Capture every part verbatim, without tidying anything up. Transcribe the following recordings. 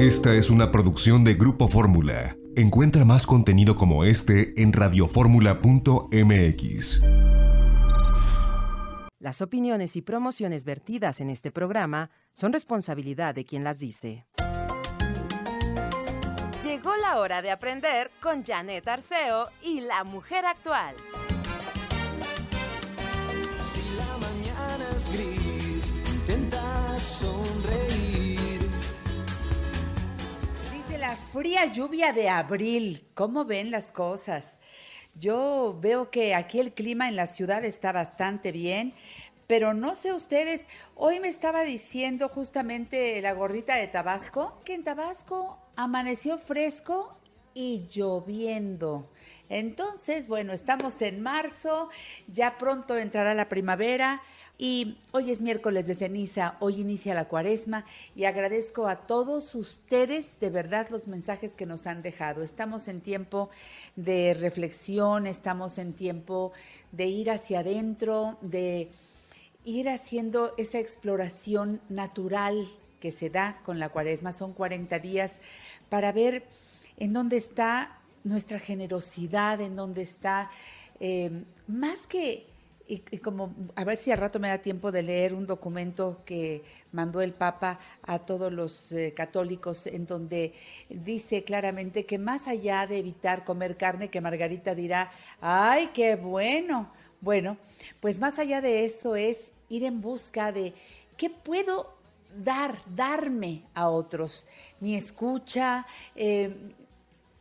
Esta es una producción de Grupo Fórmula. Encuentra más contenido como este en radioformula punto m x. Las opiniones y promociones vertidas en este programa son responsabilidad de quien las dice. Llegó la hora de aprender con Janett Arceo y La Mujer Actual. Si la mañana es gris, intenta sonreír. Dice la fría lluvia de abril. ¿Cómo ven las cosas? Yo veo que aquí el clima en la ciudad está bastante bien, pero no sé ustedes, hoy me estaba diciendo justamente la gordita de Tabasco, que en Tabasco amaneció fresco y lloviendo. Entonces, bueno, estamos en marzo, ya pronto entrará la primavera y hoy es miércoles de ceniza, hoy inicia la cuaresma y agradezco a todos ustedes de verdad los mensajes que nos han dejado. Estamos en tiempo de reflexión, estamos en tiempo de ir hacia adentro, de ir haciendo esa exploración natural que se da con la cuaresma. Son cuarenta días para ver en dónde está nuestra generosidad, en dónde está, eh, más que, y, y como, a ver si al rato me da tiempo de leer un documento que mandó el Papa a todos los eh, católicos, en donde dice claramente que más allá de evitar comer carne, que Margarita dirá, ¡ay, qué bueno! Bueno, pues más allá de eso es ir en busca de qué puedo dar, darme a otros. Mi escucha, eh,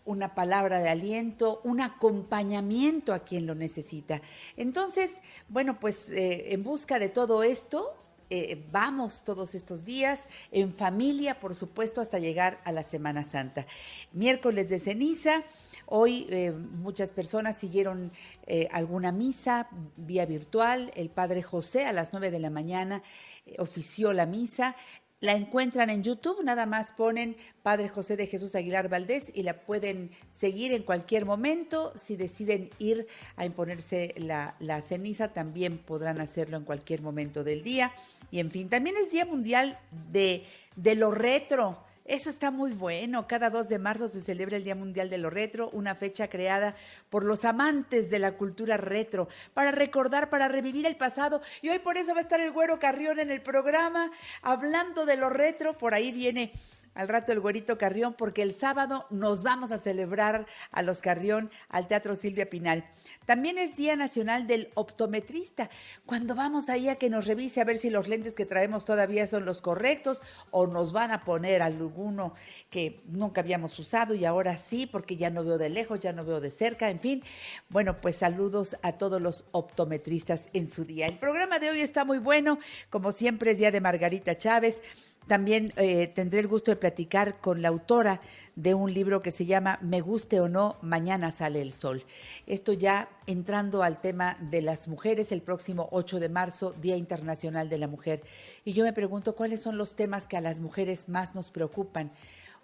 una palabra de aliento, un acompañamiento a quien lo necesita. Entonces, bueno, pues eh, en busca de todo esto, eh, vamos todos estos días en familia, por supuesto, hasta llegar a la Semana Santa. Miércoles de ceniza. Hoy eh, muchas personas siguieron eh, alguna misa vía virtual. El Padre José a las nueve de la mañana eh, ofició la misa. La encuentran en YouTube, nada más ponen Padre José de Jesús Aguilar Valdés y la pueden seguir en cualquier momento. Si deciden ir a imponerse la, la ceniza, también podrán hacerlo en cualquier momento del día. Y en fin, también es Día Mundial de, de lo Retro. Eso está muy bueno. Cada dos de marzo se celebra el Día Mundial de lo Retro, una fecha creada por los amantes de la cultura retro, para recordar, para revivir el pasado. Y hoy por eso va a estar el Güero Carrión en el programa, hablando de lo retro. Por ahí viene al rato el Güerito Carrión, porque el sábado nos vamos a celebrar a los Carrión al Teatro Silvia Pinal. También es Día Nacional del Optometrista. Cuando vamos ahí a que nos revise a ver si los lentes que traemos todavía son los correctos o nos van a poner alguno que nunca habíamos usado y ahora sí, porque ya no veo de lejos, ya no veo de cerca, en fin. Bueno, pues saludos a todos los optometristas en su día. El programa de hoy está muy bueno. Como siempre, es Día de Margarita Chávez. También eh, tendré el gusto de platicar con la autora de un libro que se llama Me guste o no, mañana sale el sol. Esto ya entrando al tema de las mujeres, el próximo ocho de marzo, Día Internacional de la Mujer. Y yo me pregunto, ¿cuáles son los temas que a las mujeres más nos preocupan?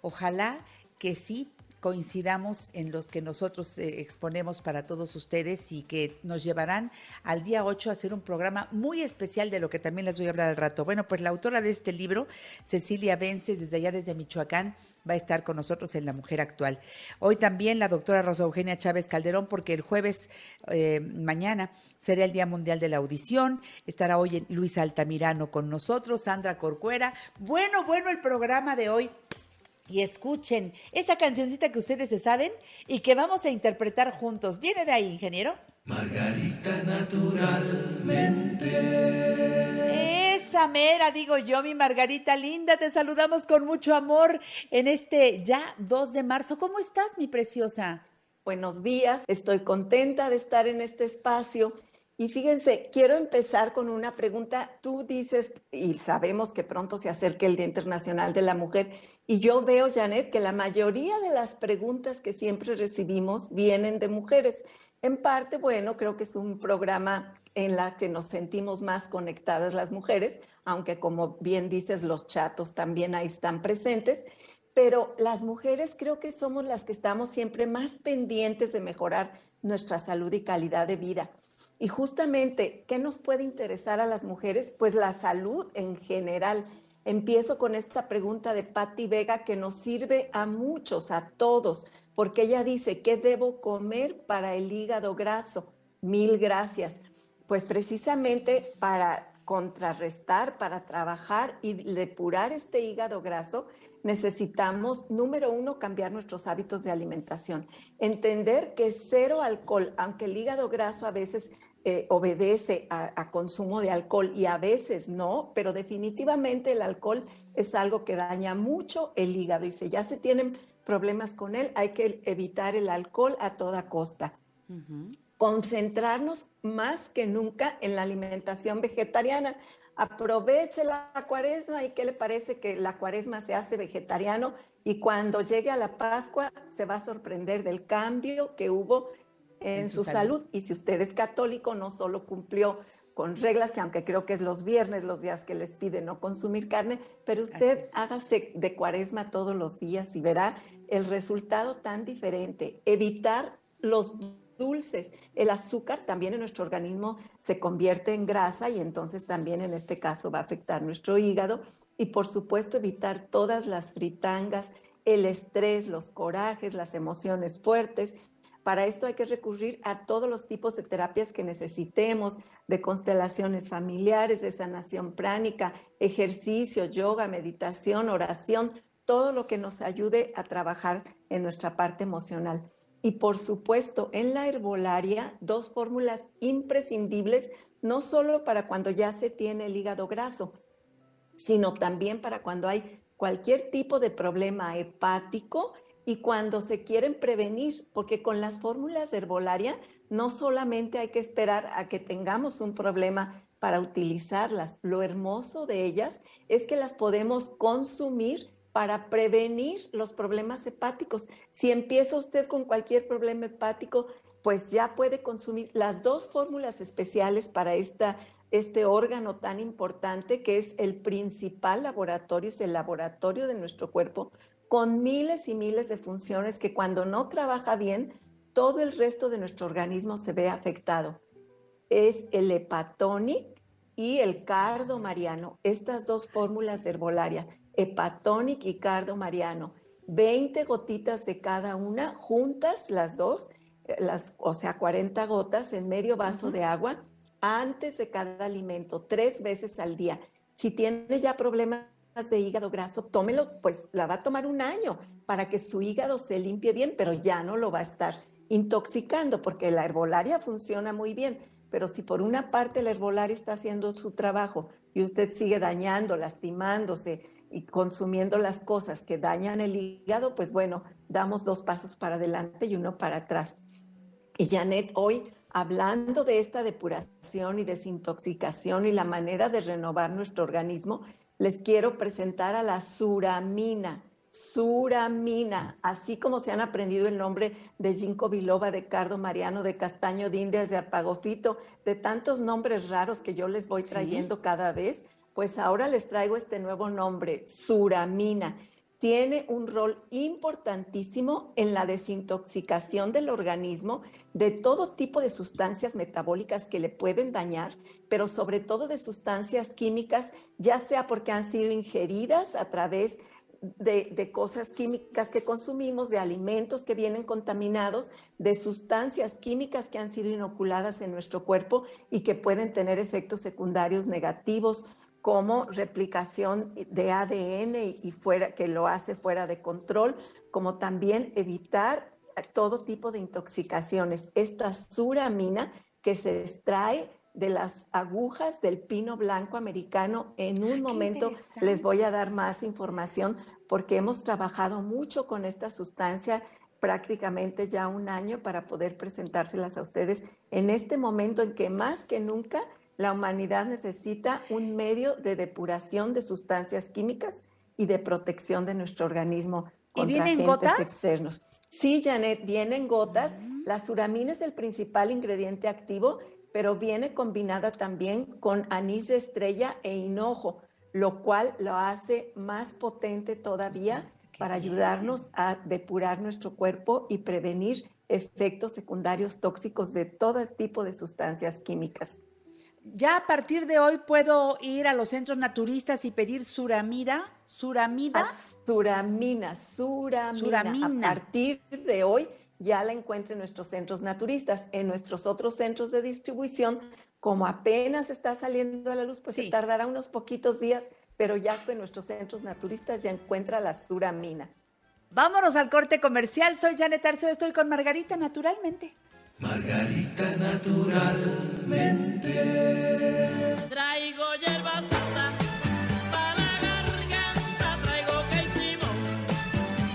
Ojalá que sí coincidamos en los que nosotros eh, exponemos para todos ustedes y que nos llevarán al día ocho a hacer un programa muy especial de lo que también les voy a hablar al rato. Bueno, pues la autora de este libro, Cecilia Vences, desde allá, desde Michoacán, va a estar con nosotros en La Mujer Actual. Hoy también la doctora Rosa Eugenia Chávez Calderón, porque el jueves, eh, mañana, será el Día Mundial de la Audición. Estará hoy Luisa Altamirano con nosotros, Sandra Corcuera. Bueno, bueno, el programa de hoy. Y escuchen esa cancioncita que ustedes se saben y que vamos a interpretar juntos. Viene de ahí, ingeniero. Margarita Naturalmente. Esa mera, digo yo, mi Margarita linda. Te saludamos con mucho amor en este ya dos de marzo. ¿Cómo estás, mi preciosa? Buenos días. Estoy contenta de estar en este espacio. Y fíjense, quiero empezar con una pregunta. Tú dices, y sabemos que pronto se acerca el Día Internacional de la Mujer, y yo veo, Janett, que la mayoría de las preguntas que siempre recibimos vienen de mujeres. En parte, bueno, creo que es un programa en la que nos sentimos más conectadas las mujeres, aunque como bien dices, los chatos también ahí están presentes. Pero las mujeres creo que somos las que estamos siempre más pendientes de mejorar nuestra salud y calidad de vida. Y justamente, ¿qué nos puede interesar a las mujeres? Pues la salud en general. Empiezo con esta pregunta de Patti Vega que nos sirve a muchos, a todos, porque ella dice, ¿qué debo comer para el hígado graso? Mil gracias. Pues precisamente para contrarrestar, para trabajar y depurar este hígado graso, necesitamos, número uno, cambiar nuestros hábitos de alimentación. Entender que cero alcohol, aunque el hígado graso a veces Eh, obedece a, a consumo de alcohol y a veces no, pero definitivamente el alcohol es algo que daña mucho el hígado y si ya se tienen problemas con él, hay que evitar el alcohol a toda costa. Uh-huh. Concentrarnos más que nunca en la alimentación vegetariana. Aproveche la cuaresma y qué le parece que la cuaresma se hace vegetariano y cuando llegue a la Pascua se va a sorprender del cambio que hubo en su salud. salud. Y si usted es católico, no solo cumplió con reglas, que aunque creo que es los viernes los días que les pide no consumir carne, pero usted hágase de cuaresma todos los días y verá el resultado tan diferente. Evitar los dulces. El azúcar también en nuestro organismo se convierte en grasa y entonces también en este caso va a afectar nuestro hígado. Y por supuesto evitar todas las fritangas, el estrés, los corajes, las emociones fuertes. Para esto hay que recurrir a todos los tipos de terapias que necesitemos, de constelaciones familiares, de sanación pránica, ejercicio, yoga, meditación, oración, todo lo que nos ayude a trabajar en nuestra parte emocional. Y por supuesto, en la herbolaria, dos fórmulas imprescindibles, no solo para cuando ya se tiene el hígado graso, sino también para cuando hay cualquier tipo de problema hepático y cuando se quieren prevenir, porque con las fórmulas de herbolaria no solamente hay que esperar a que tengamos un problema para utilizarlas. Lo hermoso de ellas es que las podemos consumir para prevenir los problemas hepáticos. Si empieza usted con cualquier problema hepático, pues ya puede consumir las dos fórmulas especiales para esta, este órgano tan importante que es el principal laboratorio, es el laboratorio de nuestro cuerpo, con miles y miles de funciones que cuando no trabaja bien, todo el resto de nuestro organismo se ve afectado. Es el hepatónico y el cardomariano, estas dos fórmulas de herbolaria, hepatónico y cardomariano. veinte gotitas de cada una, juntas las dos, las, o sea, cuarenta gotas en medio vaso uh-huh. de agua, antes de cada alimento, tres veces al día. Si tiene ya problemas de hígado graso, tómelo, pues la va a tomar un año para que su hígado se limpie bien, pero ya no lo va a estar intoxicando porque la herbolaria funciona muy bien, pero si por una parte la herbolaria está haciendo su trabajo y usted sigue dañando, lastimándose y consumiendo las cosas que dañan el hígado, pues bueno, damos dos pasos para adelante y uno para atrás. Y Janett, hoy hablando de esta depuración y desintoxicación y la manera de renovar nuestro organismo, les quiero presentar a la suramina, suramina, así como se han aprendido el nombre de ginkgo biloba, de cardomariano, de castaño de indias, de apagofito, de tantos nombres raros que yo les voy trayendo ¿Sí? cada vez, pues ahora les traigo este nuevo nombre, suramina. Tiene un rol importantísimo en la desintoxicación del organismo de todo tipo de sustancias metabólicas que le pueden dañar, pero sobre todo de sustancias químicas, ya sea porque han sido ingeridas a través de, de cosas químicas que consumimos, de alimentos que vienen contaminados, de sustancias químicas que han sido inoculadas en nuestro cuerpo y que pueden tener efectos secundarios negativos, como replicación de A D N y fuera, que lo hace fuera de control, como también evitar todo tipo de intoxicaciones. Esta suramina que se extrae de las agujas del pino blanco americano, en un ah, momento les voy a dar más información porque hemos trabajado mucho con esta sustancia prácticamente ya un año para poder presentárselas a ustedes en este momento en que más que nunca la humanidad necesita un medio de depuración de sustancias químicas y de protección de nuestro organismo contra agentes externos. Sí, Janett, vienen gotas. Uh-huh. La suramina es el principal ingrediente activo, pero viene combinada también con anís de estrella e hinojo, lo cual lo hace más potente todavía Qué para bien. ayudarnos a depurar nuestro cuerpo y prevenir efectos secundarios tóxicos de todo tipo de sustancias químicas. Ya a partir de hoy puedo ir a los centros naturistas y pedir suramida, suramida. Ah, suramina, suramina, suramina. A partir de hoy ya la encuentro en nuestros centros naturistas, en nuestros otros centros de distribución. Como apenas está saliendo a la luz, pues sí. se tardará unos poquitos días, pero ya en nuestros centros naturistas ya encuentra la suramina. Vámonos al corte comercial. Soy Janett Arceo, estoy con Margarita Naturalmente. Margarita Naturalmente. Traigo hierba santa para la garganta, traigo caicimo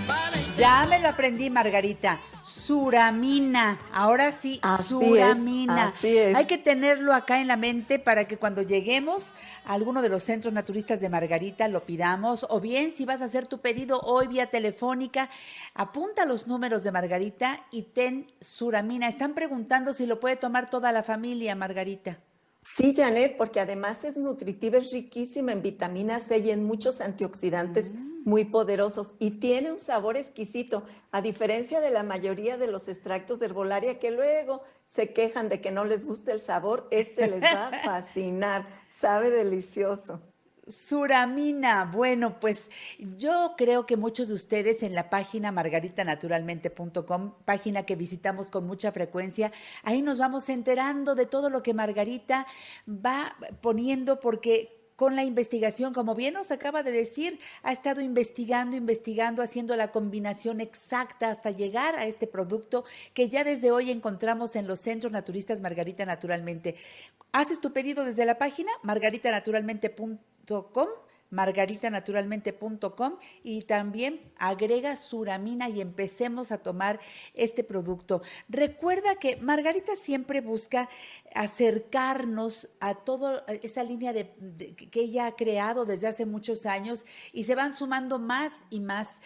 para... Ya me lo aprendí, Margarita. Suramina, ahora sí, así suramina. Es, así es. Hay que tenerlo acá en la mente para que cuando lleguemos a alguno de los centros naturistas de Margarita lo pidamos, o bien si vas a hacer tu pedido hoy vía telefónica, apunta los números de Margarita y ten suramina. Están preguntando si lo puede tomar toda la familia, Margarita. Sí, Janett, porque además es nutritiva, es riquísima en vitamina C y en muchos antioxidantes mm. muy poderosos y tiene un sabor exquisito, a diferencia de la mayoría de los extractos de herbolaria que luego se quejan de que no les gusta el sabor, este les va a fascinar, sabe delicioso. Suramina, bueno, pues yo creo que muchos de ustedes en la página margarita naturalmente punto com, página que visitamos con mucha frecuencia, ahí nos vamos enterando de todo lo que Margarita va poniendo, porque con la investigación, como bien nos acaba de decir, ha estado investigando, investigando, haciendo la combinación exacta hasta llegar a este producto que ya desde hoy encontramos en los centros naturistas Margarita Naturalmente. Haces tu pedido desde la página margarita naturalmente punto com. margarita naturalmente punto com y también agrega suramina y empecemos a tomar este producto. Recuerda que Margarita siempre busca acercarnos a toda esa línea de, de, que ella ha creado desde hace muchos años y se van sumando más y más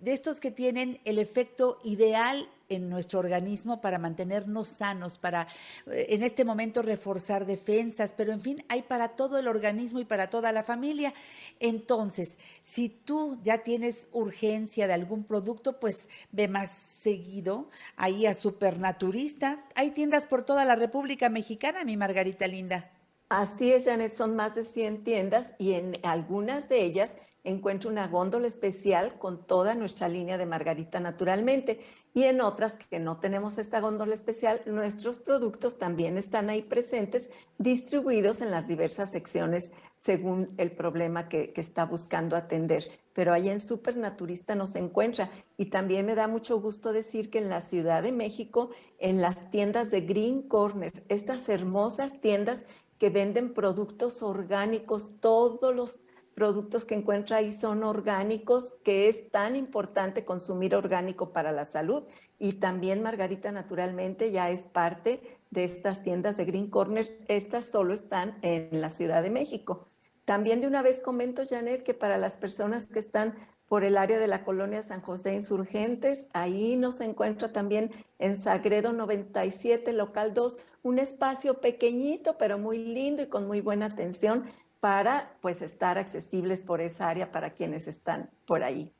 de estos que tienen el efecto ideal en nuestro organismo para mantenernos sanos, para en este momento reforzar defensas, pero en fin, hay para todo el organismo y para toda la familia. Entonces, si tú ya tienes urgencia de algún producto, pues ve más seguido ahí a Super Naturista. Hay tiendas por toda la República Mexicana, mi Margarita linda. Así es, Janett, son más de cien tiendas y en algunas de ellas encuentro una góndola especial con toda nuestra línea de Margarita Naturalmente y en otras que no tenemos esta góndola especial, nuestros productos también están ahí presentes, distribuidos en las diversas secciones según el problema que, que está buscando atender. Pero ahí en Super Naturista nos encuentra y también me da mucho gusto decir que en la Ciudad de México, en las tiendas de Green Corner, estas hermosas tiendas que venden productos orgánicos, todos los productos que encuentra ahí son orgánicos, que es tan importante consumir orgánico para la salud. Y también Margarita Naturalmente ya es parte de estas tiendas de Green Corner. Estas solo están en la Ciudad de México. También de una vez comento, Janett, que para las personas que están por el área de la colonia San José Insurgentes, ahí nos encuentra también en Sagredo noventa y siete, local dos, un espacio pequeñito pero muy lindo y con muy buena atención para pues estar accesibles por esa área para quienes están por ahí.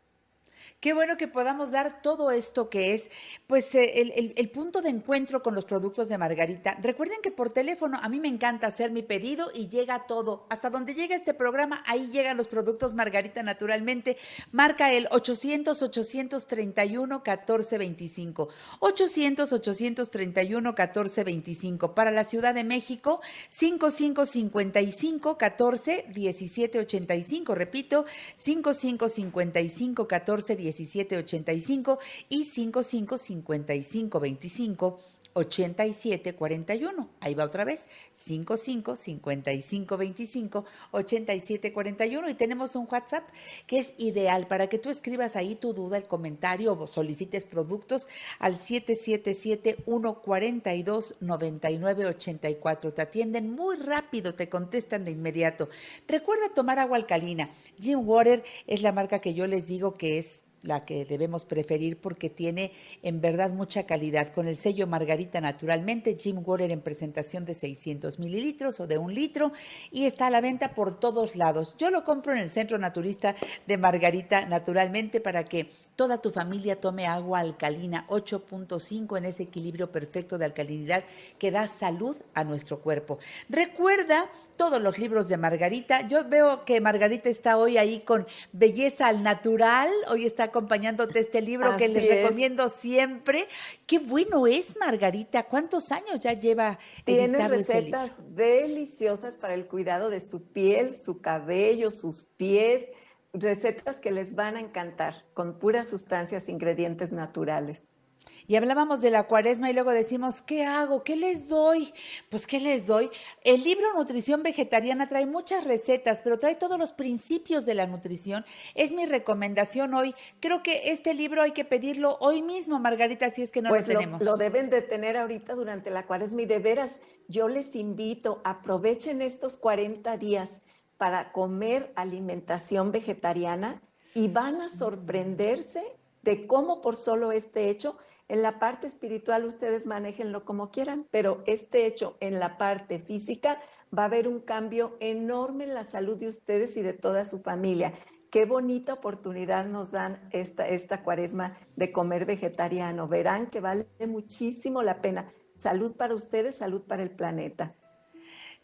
Qué bueno que podamos dar todo esto que es pues el, el, el punto de encuentro con los productos de Margarita. Recuerden que por teléfono a mí me encanta hacer mi pedido y llega todo. Hasta donde llega este programa, ahí llegan los productos Margarita Naturalmente. Marca el ochocientos, ochocientos treinta y uno, catorce veinticinco. ochocientos, ochocientos treinta y uno, catorce veinticinco. Para la Ciudad de México, cincuenta y cinco, cincuenta y cinco, catorce, diecisiete ochenta y cinco. Repito, cincuenta y cinco, cincuenta y cinco, catorce, diecisiete ochenta y cinco y cincuenta y cinco, cincuenta y cinco, veinticinco, ochenta y siete cuarenta y uno. Ahí va otra vez, cincuenta y cinco, cincuenta y cinco, veinticinco, ochenta y siete cuarenta y uno. Y tenemos un WhatsApp que es ideal para que tú escribas ahí tu duda, el comentario o solicites productos al siete siete siete, uno cuatro dos, nueve nueve ocho cuatro. Te atienden muy rápido, te contestan de inmediato. Recuerda tomar agua alcalina. Jim Water es la marca que yo les digo que es la que debemos preferir porque tiene en verdad mucha calidad, con el sello Margarita Naturalmente, Jim Water en presentación de seiscientos mililitros o de un litro, y está a la venta por todos lados. Yo lo compro en el Centro Naturista de Margarita Naturalmente para que toda tu familia tome agua alcalina ocho punto cinco en ese equilibrio perfecto de alcalinidad que da salud a nuestro cuerpo. Recuerda todos los libros de Margarita. Yo veo que Margarita está hoy ahí con Belleza al Natural, hoy está acompañándote este libro Así que les es. recomiendo siempre. Qué bueno es, Margarita. ¿Cuántos años ya lleva editado ese libro? Tiene recetas deliciosas para el cuidado de su piel, su cabello, sus pies. Recetas que les van a encantar, con puras sustancias, ingredientes naturales. Y hablábamos de la cuaresma y luego decimos, ¿qué hago? ¿Qué les doy? Pues, ¿qué les doy? El libro Nutrición Vegetariana trae muchas recetas, pero trae todos los principios de la nutrición. Es mi recomendación hoy. Creo que este libro hay que pedirlo hoy mismo, Margarita, si es que no pues lo, lo tenemos. Lo deben de tener ahorita durante la cuaresma. Y de veras, yo les invito, aprovechen estos cuarenta días para comer alimentación vegetariana y van a sorprenderse de cómo por solo este hecho, en la parte espiritual ustedes manéjenlo como quieran, pero este hecho en la parte física va a haber un cambio enorme en la salud de ustedes y de toda su familia. Qué bonita oportunidad nos dan esta, esta cuaresma de comer vegetariano. Verán que vale muchísimo la pena. Salud para ustedes, salud para el planeta.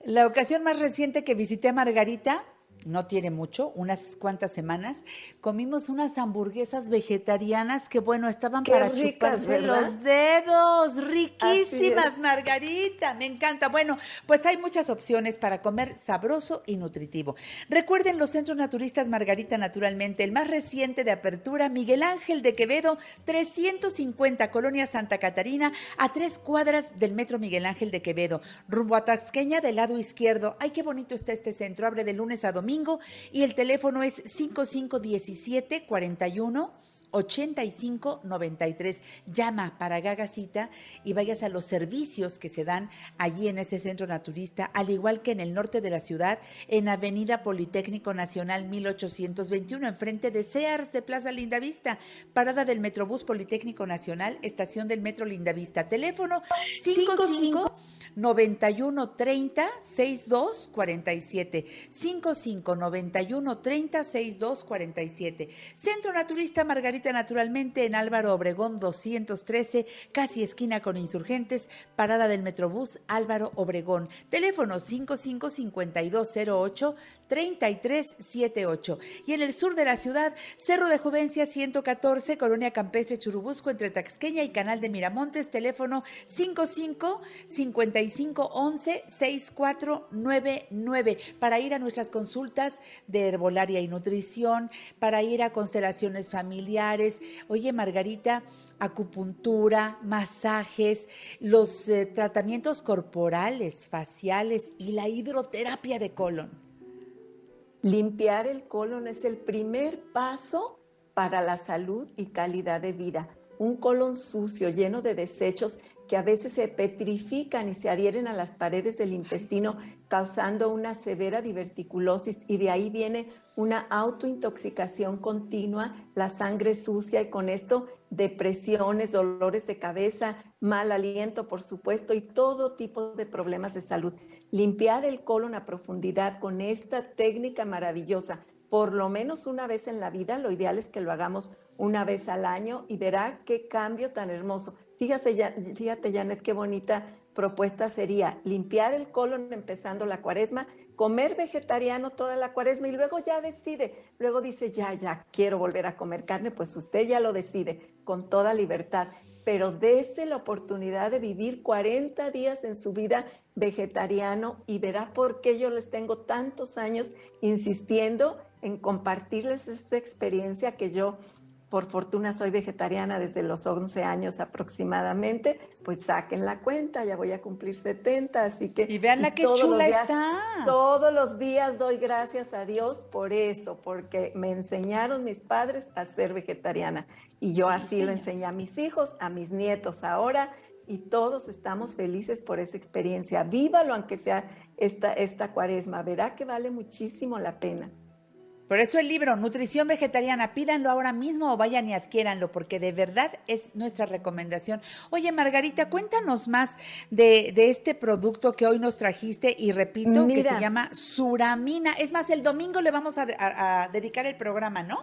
La ocasión más reciente que visité a Margarita, no tiene mucho, unas cuantas semanas, comimos unas hamburguesas vegetarianas que, bueno, estaban Qué para ricas, chuparse ¿verdad? los dedos, riquísimas, Margarita, me encanta. Bueno, pues hay muchas opciones para comer sabroso y nutritivo. Recuerden los Centros Naturistas Margarita Naturalmente, el más reciente de apertura, Miguel Ángel de Quevedo, trescientos cincuenta, Colonia Santa Catarina, a tres cuadras del Metro Miguel Ángel de Quevedo, rumbo a Taxqueña del lado izquierdo. Ay, qué bonito está este centro, abre de lunes a domingo. Domingo, y el teléfono es cinco cinco uno siete cuatro uno ocho cinco nueve tres. Llama para que haga cita y vayas a los servicios que se dan allí en ese centro naturista, al igual que en el norte de la ciudad, en Avenida Politécnico Nacional mil ochocientos veintiuno, enfrente de Sears de Plaza Lindavista, parada del Metrobús Politécnico Nacional, estación del Metro Lindavista. Teléfono cinco cinco nueve uno tres cero seis dos cuatro siete. cinco cinco nueve uno tres cero seis dos cuatro siete. Centro Naturista Margarita Naturalmente en Álvaro Obregón doscientos trece, casi esquina con Insurgentes, parada del Metrobús Álvaro Obregón. Teléfono cinco cinco cinco dos cero ocho tres tres siete ocho. Y en el sur de la ciudad, Cerro de Juvencia ciento catorce, Colonia Campestre Churubusco, entre Taxqueña y Canal de Miramontes. Teléfono cinco cinco cinco cinco uno uno seis cuatro nueve nueve para ir a nuestras consultas de herbolaria y nutrición, para ir a constelaciones familiares. Oye, Margarita, acupuntura, masajes, los eh, tratamientos corporales, faciales y la hidroterapia de colon. Limpiar el colon es el primer paso para la salud y calidad de vida. Un colon sucio, lleno de desechos que a veces se petrifican y se adhieren a las paredes del intestino, Ay, sí. causando una severa diverticulosis, y de ahí viene una autointoxicación continua, la sangre sucia, y con esto depresiones, dolores de cabeza, mal aliento, por supuesto, y todo tipo de problemas de salud. Limpiar el colon a profundidad con esta técnica maravillosa, por lo menos una vez en la vida, lo ideal es que lo hagamos una vez al año, y verá qué cambio tan hermoso. Fíjate, ya, fíjate, Janett, qué bonita propuesta sería limpiar el colon empezando la cuaresma, comer vegetariano toda la cuaresma y luego ya decide. Luego dice, ya, ya, quiero volver a comer carne, pues usted ya lo decide con toda libertad. Pero dése la oportunidad de vivir cuarenta días en su vida vegetariano y verá por qué yo les tengo tantos años insistiendo en compartirles esta experiencia que yo... Por fortuna soy vegetariana desde los once años aproximadamente, pues saquen la cuenta, ya voy a cumplir setenta, así que... Y vean la que chula está. Todos los días doy gracias a Dios por eso, porque me enseñaron mis padres a ser vegetariana y yo así lo enseñé a mis hijos, a mis nietos ahora, y todos estamos felices por esa experiencia. Vívalo aunque sea esta, esta cuaresma, verá que vale muchísimo la pena. Por eso el libro Nutrición Vegetariana, pídanlo ahora mismo o vayan y adquiéranlo, porque de verdad es nuestra recomendación. Oye, Margarita, cuéntanos más de, de este producto que hoy nos trajiste y repito, Mira. que se llama suramina. Es más, el domingo le vamos a, a, a dedicar el programa, ¿no?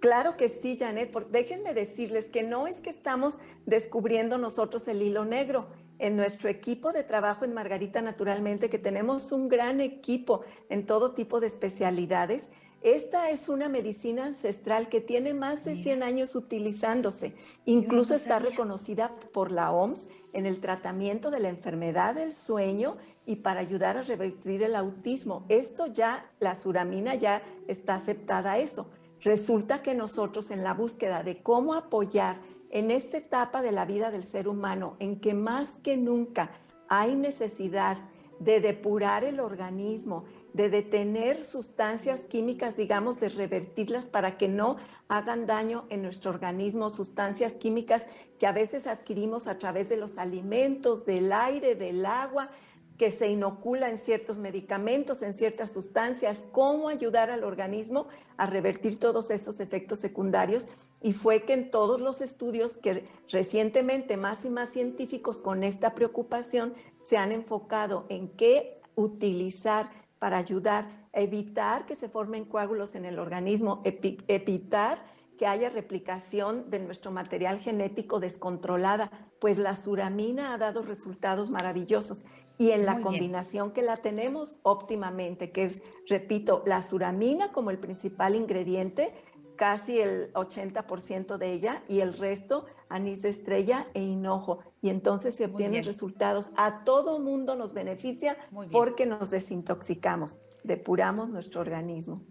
Claro que sí, Janett, porque déjenme decirles que no es que estamos descubriendo nosotros el hilo negro. En nuestro equipo de trabajo en Margarita Naturalmente, que tenemos un gran equipo en todo tipo de especialidades, esta es una medicina ancestral que tiene más de cien años utilizándose. Incluso está reconocida por la O M S en el tratamiento de la enfermedad del sueño y para ayudar a revertir el autismo. Esto ya, la suramina ya está aceptada a eso. Resulta que nosotros en la búsqueda de cómo apoyar en esta etapa de la vida del ser humano, en que más que nunca hay necesidad de depurar el organismo, de detener sustancias químicas, digamos, de revertirlas para que no hagan daño en nuestro organismo, sustancias químicas que a veces adquirimos a través de los alimentos, del aire, del agua, que se inocula en ciertos medicamentos, en ciertas sustancias, cómo ayudar al organismo a revertir todos esos efectos secundarios. Y fue que en todos los estudios que recientemente más y más científicos con esta preocupación se han enfocado en qué utilizar para ayudar a evitar que se formen coágulos en el organismo, evitar que haya replicación de nuestro material genético descontrolada, pues la suramina ha dado resultados maravillosos. Y en la Muy combinación bien. que la tenemos óptimamente, que es, repito, la suramina como el principal ingrediente, casi el ochenta por ciento de ella, y el resto, anís de estrella e hinojo. Y entonces se obtienen resultados. A todo mundo nos beneficia porque nos desintoxicamos, depuramos nuestro organismo.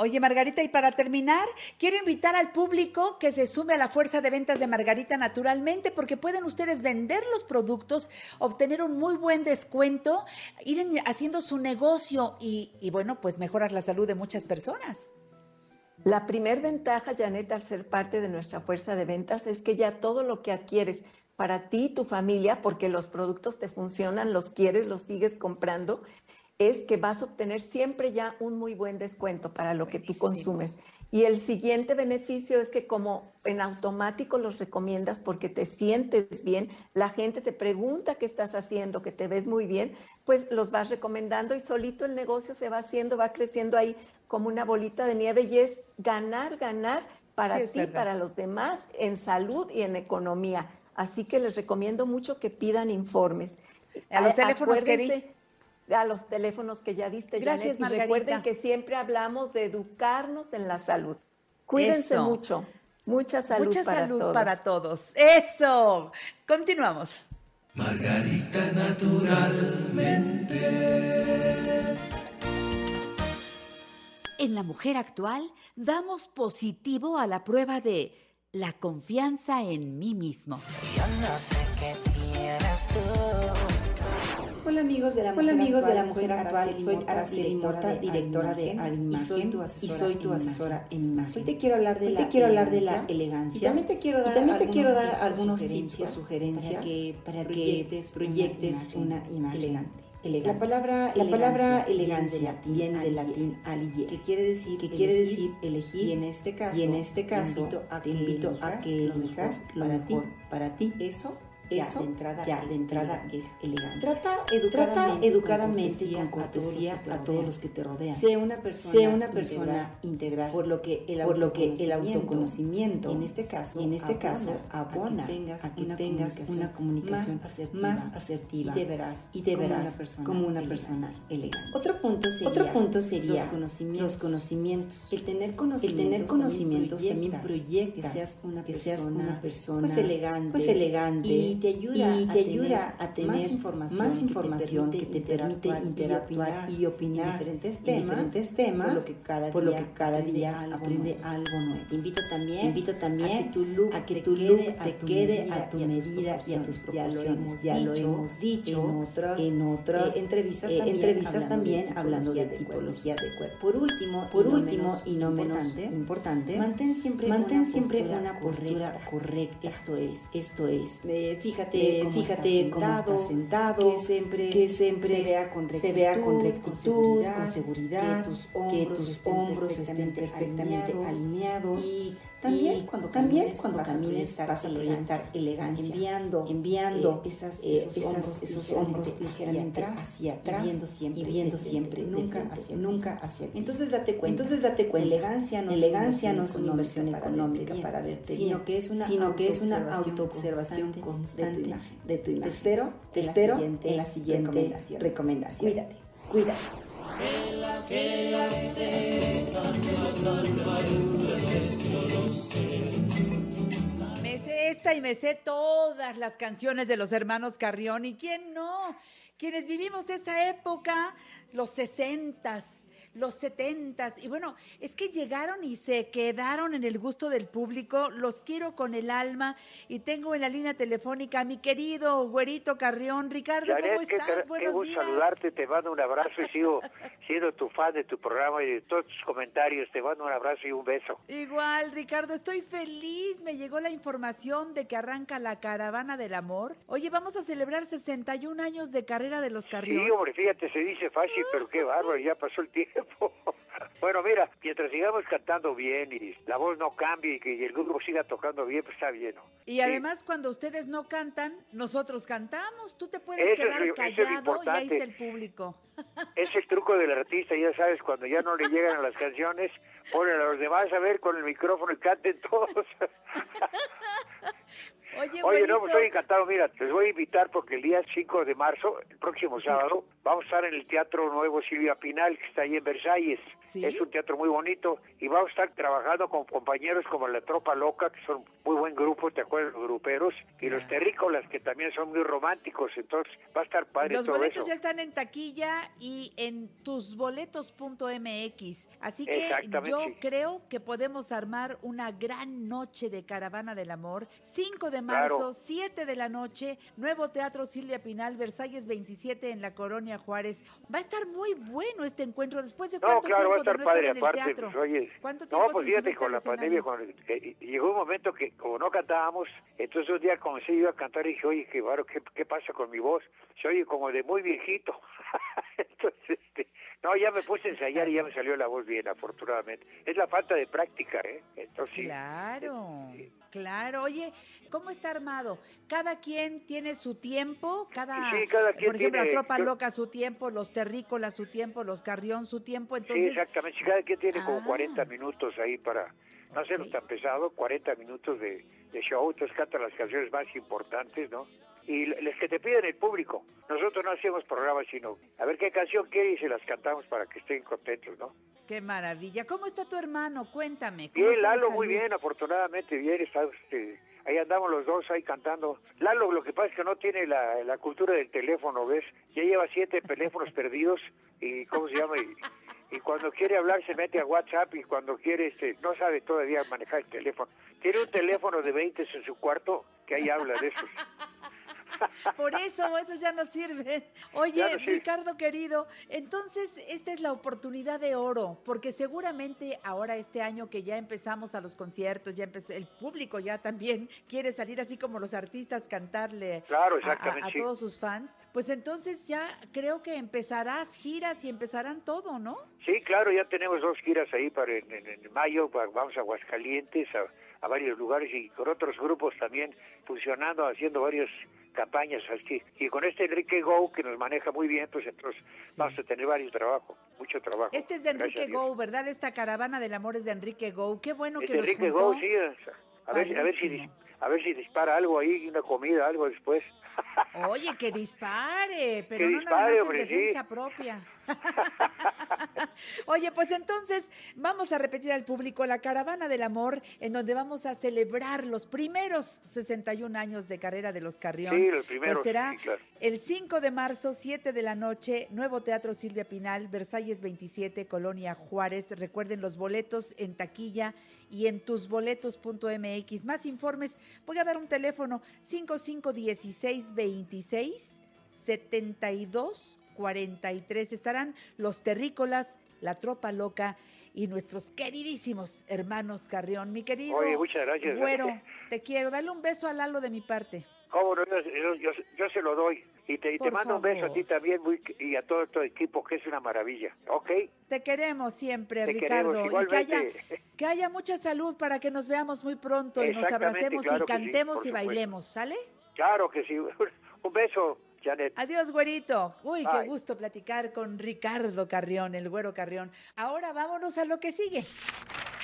Oye, Margarita, y para terminar, quiero invitar al público que se sume a la fuerza de ventas de Margarita Naturalmente, porque pueden ustedes vender los productos, obtener un muy buen descuento, ir haciendo su negocio y, y bueno, pues mejorar la salud de muchas personas. La primera ventaja, Janett, al ser parte de nuestra fuerza de ventas, es que ya todo lo que adquieres para ti y tu familia, porque los productos te funcionan, los quieres, los sigues comprando, es que vas a obtener siempre ya un muy buen descuento para lo Buenísimo. que tú consumes. Y el siguiente beneficio es que como en automático los recomiendas porque te sientes bien, la gente te pregunta qué estás haciendo, que te ves muy bien, pues los vas recomendando y solito el negocio se va haciendo, va creciendo ahí como una bolita de nieve y es ganar, ganar para sí, ti, para los demás, en salud y en economía. Así que les recomiendo mucho que pidan informes. A los teléfonos que di. A los teléfonos que ya diste, Gracias, Janett, y Margarita. Recuerden que siempre hablamos de educarnos en la salud. Cuídense Eso. mucho. Mucha salud Mucha para salud todos. para todos. ¡Eso! Continuamos. Margarita Naturalmente. En La Mujer Actual, damos positivo a la prueba de la confianza en mí mismo. Yo no sé qué tienes tú. Hola amigos de La Mujer, amigos actual, de la mujer actual, Araceli soy Araceli Mota, directora de Arimagen, y soy tu asesora, y soy tu asesora en, en imagen. Hoy te quiero hablar de, la, quiero elegancia, de la elegancia y también te quiero dar, también te quiero dar algunos tips o sugerencias para que, para proyectes, que proyectes una imagen, una imagen elegante. Elegante. La palabra, la palabra elegancia viene del latín alige, que quiere decir, que quiere decir elegir, y en este caso, y en este caso te invito a que elijas lo mejor para ti. Eso Eso ya de entrada, ya es, de entrada elegancia. es elegancia. Trata educadamente, Trata educadamente y con cortesía a todos, a todos los que te rodean. Sé una persona, sé una persona integral, integral, por lo que el autoconocimiento, autoconocimiento en este caso, en este abona, caso abona a que tengas, a que una, tengas comunicación una comunicación más asertiva, más asertiva y te verás, y te verás como una persona, como una persona elegante. elegante. Otro punto sería, Otro punto sería los, conocimientos. los conocimientos. El tener conocimientos, el tener conocimientos también proyecta que seas una que persona, seas una persona pues elegante, pues elegante y te ayuda, y te a, ayuda tener a tener más información, más información que te permite, que te permite interactuar, interactuar y opinar en diferentes temas, diferentes temas por lo que cada por día, cada día algo aprende nuevo. algo nuevo. Te invito también, te invito también a que tu look, a que tu te look quede, te quede a tu medida y a tus proporciones. Ya lo hemos, ya lo hemos dicho en otras, en otras eh, entrevistas, eh, también, entrevistas también hablando de tipología de cuerpo. Por último, por y último no y no menos importante, importante mantén siempre mantén una siempre postura una postura correcta. correcta. Esto es, esto es. Eh, fíjate, cómo fíjate está sentado, cómo está sentado, que siempre, que siempre se vea con rectitud, se vea con, rectitud con, seguridad, con seguridad, que tus hombros, que tus estén, hombros perfectamente estén perfectamente alineados, alineados y También, y cuando también cuando camines vas a proyectar elegancia, enviando, enviando eh, esas, eh, esos, hombros, esos hombros ligeramente hacia atrás, hacia atrás y viendo siempre, nunca hacia, nunca hacia el piso. Entonces date cuenta, entonces date cuenta, elegancia no, elegancia no es una inversión económica para verte bien, sino que es una, sino que es una autoobservación constante, constante de tu imagen. De tu imagen. Te espero, te espero en la siguiente recomendación. recomendación. Cuídate, cuídate. Que las cejas las largas, yo lo sé. Me sé esta y me sé todas las canciones de los hermanos Carrión. ¿Y quién no? Quienes vivimos esa época, los sesentas, los setentas. Y bueno, es que llegaron y se quedaron en el gusto del público. Los quiero con el alma. Y tengo en la línea telefónica a mi querido güerito Carrión. Ricardo, Janett, ¿cómo estás? Buenos días. Qué gusto saludarte. Te mando un abrazo y sigo siendo tu fan de tu programa y de todos tus comentarios. Te mando un abrazo y un beso. Igual, Ricardo. Estoy feliz. Me llegó la información de que arranca la Caravana del Amor. Oye, vamos a celebrar sesenta y un años de carrera de los Carrión. Sí, hombre, fíjate, se dice fácil, pero qué bárbaro, ya pasó el tiempo. Bueno, mira, mientras sigamos cantando bien y la voz no cambie y que el grupo siga tocando bien, pues está bien, ¿no? Y sí. Además, cuando ustedes no cantan, nosotros cantamos. Tú te puedes eso quedar es, callado es y ahí está el público. Es el truco del artista, ya sabes, cuando ya no le llegan a las canciones, ponen a los demás a ver con el micrófono y canten todos. Oye, Oye no, pues estoy encantado, mira, les voy a invitar porque el día cinco de marzo, el próximo sábado, sí. Vamos a estar en el Teatro Nuevo Silvia Pinal, que está ahí en Versalles, ¿sí? Es un teatro muy bonito y vamos a estar trabajando con compañeros como la Tropa Loca, que son muy buen grupo, ¿te acuerdas? Los gruperos, y ah. los terrícolas, que también son muy románticos, entonces va a estar padre todo eso. Los boletos ya están en taquilla y en tus boletos punto m x, así que yo sí. creo que podemos armar una gran noche de Caravana del Amor, cinco de marzo, claro. siete de la noche, Nuevo Teatro Silvia Pinal, Versalles veintisiete en la Colonia Juárez. Va a estar muy bueno este encuentro. Después de cuánto no, claro, tiempo va a estar de no padre, estar en aparte, el teatro. Pues, oye, ¿cuánto tiempo no, pues fíjate, con la pandemia con el, eh, llegó un momento que como no cantábamos, entonces un día comencé yo a cantar y dije, oye, qué baro, ¿qué, qué pasa con mi voz? Se oye como de muy viejito. Entonces, este, no, ya me puse a ensayar y ya me salió la voz bien, afortunadamente. Es la falta de práctica, ¿eh? Entonces, claro, sí. claro. Oye, ¿cómo está armado? ¿Cada quien tiene su tiempo? Cada, sí, cada quien por ejemplo, tiene, la Tropa yo, Loca su tiempo, los terrícolas su tiempo, los Carrión su tiempo. Entonces, sí, exactamente. Cada quien tiene ah, como cuarenta minutos ahí para no hacerlo okay. tan pesado, cuarenta minutos de, de show. Entonces cantan las canciones más importantes, ¿no? Y les que te piden el público. Nosotros no hacemos programas, sino a ver qué canción quiere y se las cantamos para que estén contentos, ¿no? Qué maravilla. ¿Cómo está tu hermano? Cuéntame. ¿Cómo bien, Lalo, muy bien, afortunadamente bien. Está, este, ahí andamos los dos, ahí cantando. Lalo, lo que pasa es que no tiene la, la cultura del teléfono, ¿ves? Ya lleva siete teléfonos perdidos y ¿cómo se llama? Y, y cuando quiere hablar se mete a WhatsApp y cuando quiere, este, no sabe todavía manejar el teléfono. Tiene un teléfono de veinte en su cuarto que ahí habla de eso. Por eso, eso ya no sirve. Oye, no sirve. Ricardo querido, entonces esta es la oportunidad de oro, porque seguramente ahora este año que ya empezamos a los conciertos, ya empezó, el público ya también quiere salir así como los artistas, cantarle claro, exactamente, a, a, a todos sí. sus fans, pues entonces ya creo que empezarás giras y empezarán todo, ¿no? Sí, claro, ya tenemos dos giras ahí para en, en, en mayo, para, vamos a Aguascalientes, a, a varios lugares y con otros grupos también funcionando, haciendo varios campañas aquí, y con este Enrique Gou que nos maneja muy bien, pues entonces sí. vamos a tener varios trabajos, mucho trabajo. Este es de Enrique Gou, ¿verdad? Esta Caravana del Amor es de Enrique Gou, qué bueno este que nos Enrique Gou, sí, a ver, a ver si a ver si dispara algo ahí, una comida, algo después. Oye, que dispare, pero que no dispare, nada más hombre, en defensa sí. propia. Oye, pues entonces vamos a repetir al público la Caravana del Amor, en donde vamos a celebrar los primeros sesenta y un años de carrera de los Carrión. Sí, los primeros. Pues será sí, claro. el cinco de marzo, siete de la noche, Nuevo Teatro Silvia Pinal, Versalles veintisiete, Colonia Juárez. Recuerden los boletos en taquilla y en tus boletos punto m x. Más informes, voy a dar un teléfono cinco cinco uno seis, veintiséis, setenta y dos, cuarenta y tres. Estarán los terrícolas, la Tropa Loca y nuestros queridísimos hermanos Carrión. Mi querido, oye, muchas gracias. Bueno, te quiero. Dale un beso a Lalo de mi parte. Cómo no, yo, yo, yo, yo se lo doy. Y te, y te mando favor. Un beso a ti también muy, y a todo tu equipo, que es una maravilla. ¿Ok? Te queremos siempre, te Ricardo. Queremos, y que haya, que haya mucha salud para que nos veamos muy pronto y nos abracemos, claro, y cantemos, sí, y bailemos, ¿sale? Claro que sí. Un beso, Janett. Adiós, güerito. Uy, bye. Qué gusto platicar con Ricardo Carrión, el güero Carrión. Ahora vámonos a lo que sigue.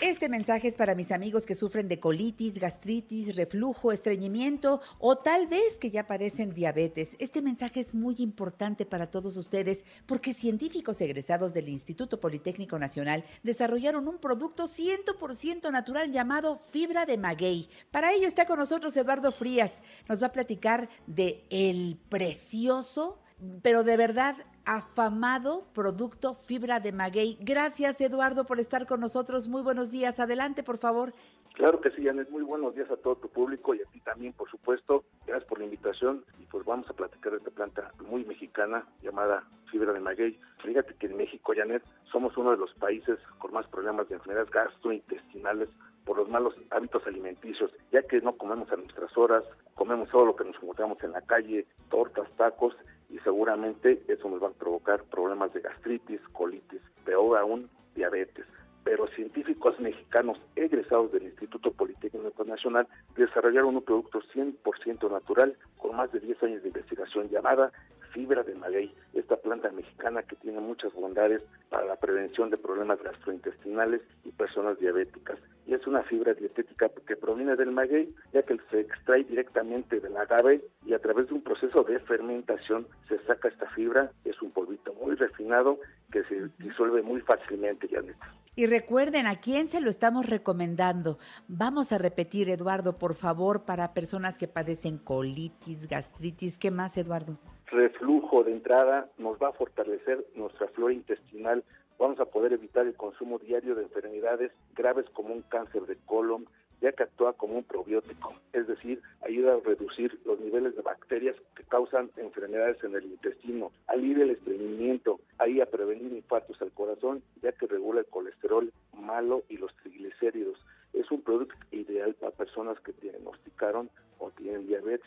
Este mensaje es para mis amigos que sufren de colitis, gastritis, reflujo, estreñimiento o tal vez que ya padecen diabetes. Este mensaje es muy importante para todos ustedes porque científicos egresados del Instituto Politécnico Nacional desarrollaron un producto cien por ciento natural llamado fibra de maguey. Para ello está con nosotros Eduardo Frías. Nos va a platicar de el precioso, pero de verdad afamado producto fibra de maguey. Gracias, Eduardo, por estar con nosotros. Muy buenos días. Adelante, por favor. Claro que sí, Janett. Muy buenos días a todo tu público y a ti también, por supuesto. Gracias por la invitación. Y pues vamos a platicar de esta planta muy mexicana llamada fibra de maguey. Fíjate que en México, Janett, somos uno de los países con más problemas de enfermedades gastrointestinales por los malos hábitos alimenticios, ya que no comemos a nuestras horas, comemos todo lo que nos encontramos en la calle, tortas, tacos, y seguramente eso nos va a provocar problemas de gastritis, colitis, peor aún, diabetes. Pero científicos mexicanos egresados del Instituto Politécnico Nacional desarrollaron un producto cien por ciento natural con más de diez años de investigación llamada fibra de maguey, esta planta mexicana que tiene muchas bondades para la prevención de problemas gastrointestinales y personas diabéticas. Y es una fibra dietética que proviene del maguey, ya que se extrae directamente del agave y a través de un proceso de fermentación se saca esta fibra. Es un polvito muy refinado que se disuelve muy fácilmente, Janett. Y recuerden a quién se lo estamos recomendando. Vamos a repetir, Eduardo, por favor, para personas que padecen colitis, gastritis. ¿Qué más, Eduardo? Reflujo de entrada nos va a fortalecer nuestra flora intestinal. Vamos a poder evitar el consumo diario de enfermedades graves como un cáncer de colon, ya que actúa como un probiótico, es decir, ayuda a reducir los niveles de bacterias que causan enfermedades en el intestino, alivia el estreñimiento, ayuda a prevenir infartos al corazón, ya que regula el colesterol malo y los triglicéridos. Es un producto ideal para personas que diagnosticaron o tienen diabetes,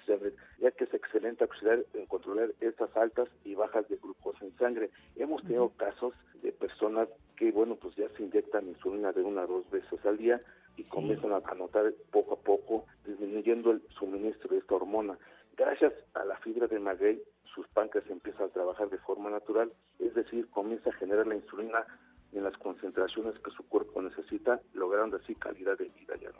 ya que es excelente auxiliar en controlar estas altas y bajas de glucosa en sangre. Hemos tenido casos de personas que, bueno, pues ya se inyectan insulina de una o dos veces al día y sí. comienzan a notar poco a poco, disminuyendo el suministro de esta hormona. Gracias a la fibra de maguey, sus páncreas empiezan a trabajar de forma natural, es decir, comienza a generar la insulina en las concentraciones que su cuerpo necesita, logrando así calidad de vida, ya no.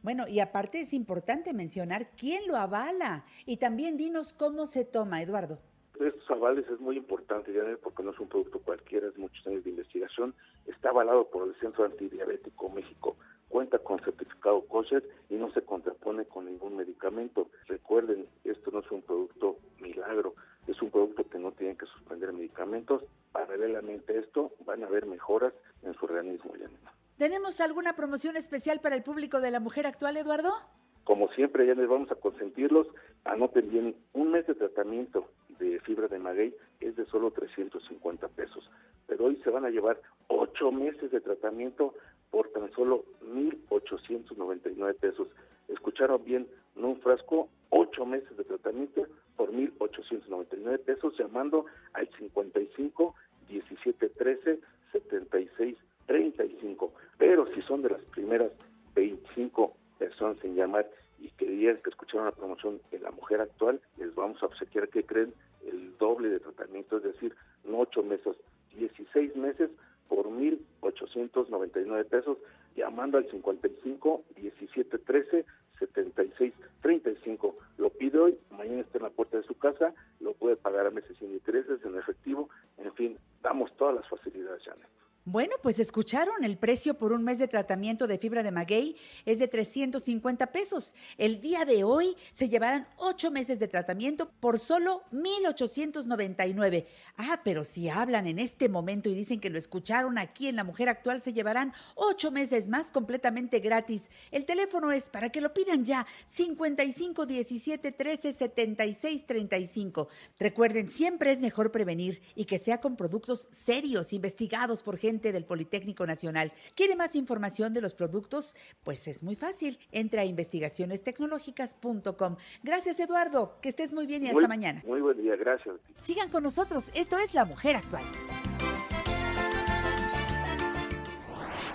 Bueno, y aparte es importante mencionar quién lo avala y también dinos cómo se toma, Eduardo. Estos avales es muy importante, Janett, porque no es un producto cualquiera, es muchos años de investigación. Está avalado por el Centro Antidiabético México. Cuenta con certificado kosher y no se contrapone con ningún medicamento. Recuerden, esto no es un producto milagro, es un producto que no tienen que suspender medicamentos. Paralelamente a esto, van a haber mejoras en su organismo, Janett. ¿Tenemos alguna promoción especial para el público de La Mujer Actual, Eduardo? Como siempre, Janett, vamos a consentirlos. Anoten bien, un mes de tratamiento de fibra de maguey es de solo trescientos cincuenta pesos. Pero hoy se van a llevar ocho meses de tratamiento por tan solo mil ochocientos noventa y nueve pesos. Escucharon bien, no un frasco, ocho meses de tratamiento por mil ochocientos noventa y nueve pesos, llamando al cincuenta y cinco, diecisiete trece, setenta y seis treinta y cinco. Pero si son de las primeras veinticinco personas en llamar y que digan que escucharon la promoción de La Mujer Actual, les vamos a obsequiar, ¿qué creen? El doble de tratamiento, es decir, no ocho meses, dieciséis meses, por mil ochocientos noventa y nueve pesos, llamando al cincuenta y cinco, diecisiete trece, setenta y seis treinta y cinco. Lo pide hoy, mañana está en la puerta de su casa, lo puede pagar a meses sin intereses, en efectivo, en fin, damos todas las facilidades, Janett. Bueno, pues escucharon, el precio por un mes de tratamiento de fibra de maguey es de trescientos cincuenta pesos. El día de hoy se llevarán ocho meses de tratamiento por solo mil ochocientos noventa y nueve. Ah, pero si hablan en este momento y dicen que lo escucharon aquí en La Mujer Actual, se llevarán ocho meses más completamente gratis. El teléfono es, para que lo pidan ya, cincuenta y cinco, diecisiete trece, setenta y seis treinta y cinco. Recuerden, siempre es mejor prevenir y que sea con productos serios investigados por gente del Politécnico Politécnico Nacional. ¿Quiere más información de los productos? Pues es muy fácil. Entra a investigaciones tecnológicas punto com. Gracias, Eduardo. Que estés muy bien y hasta muy, mañana. Muy buen día, gracias. Sigan con nosotros. Esto es La Mujer Actual.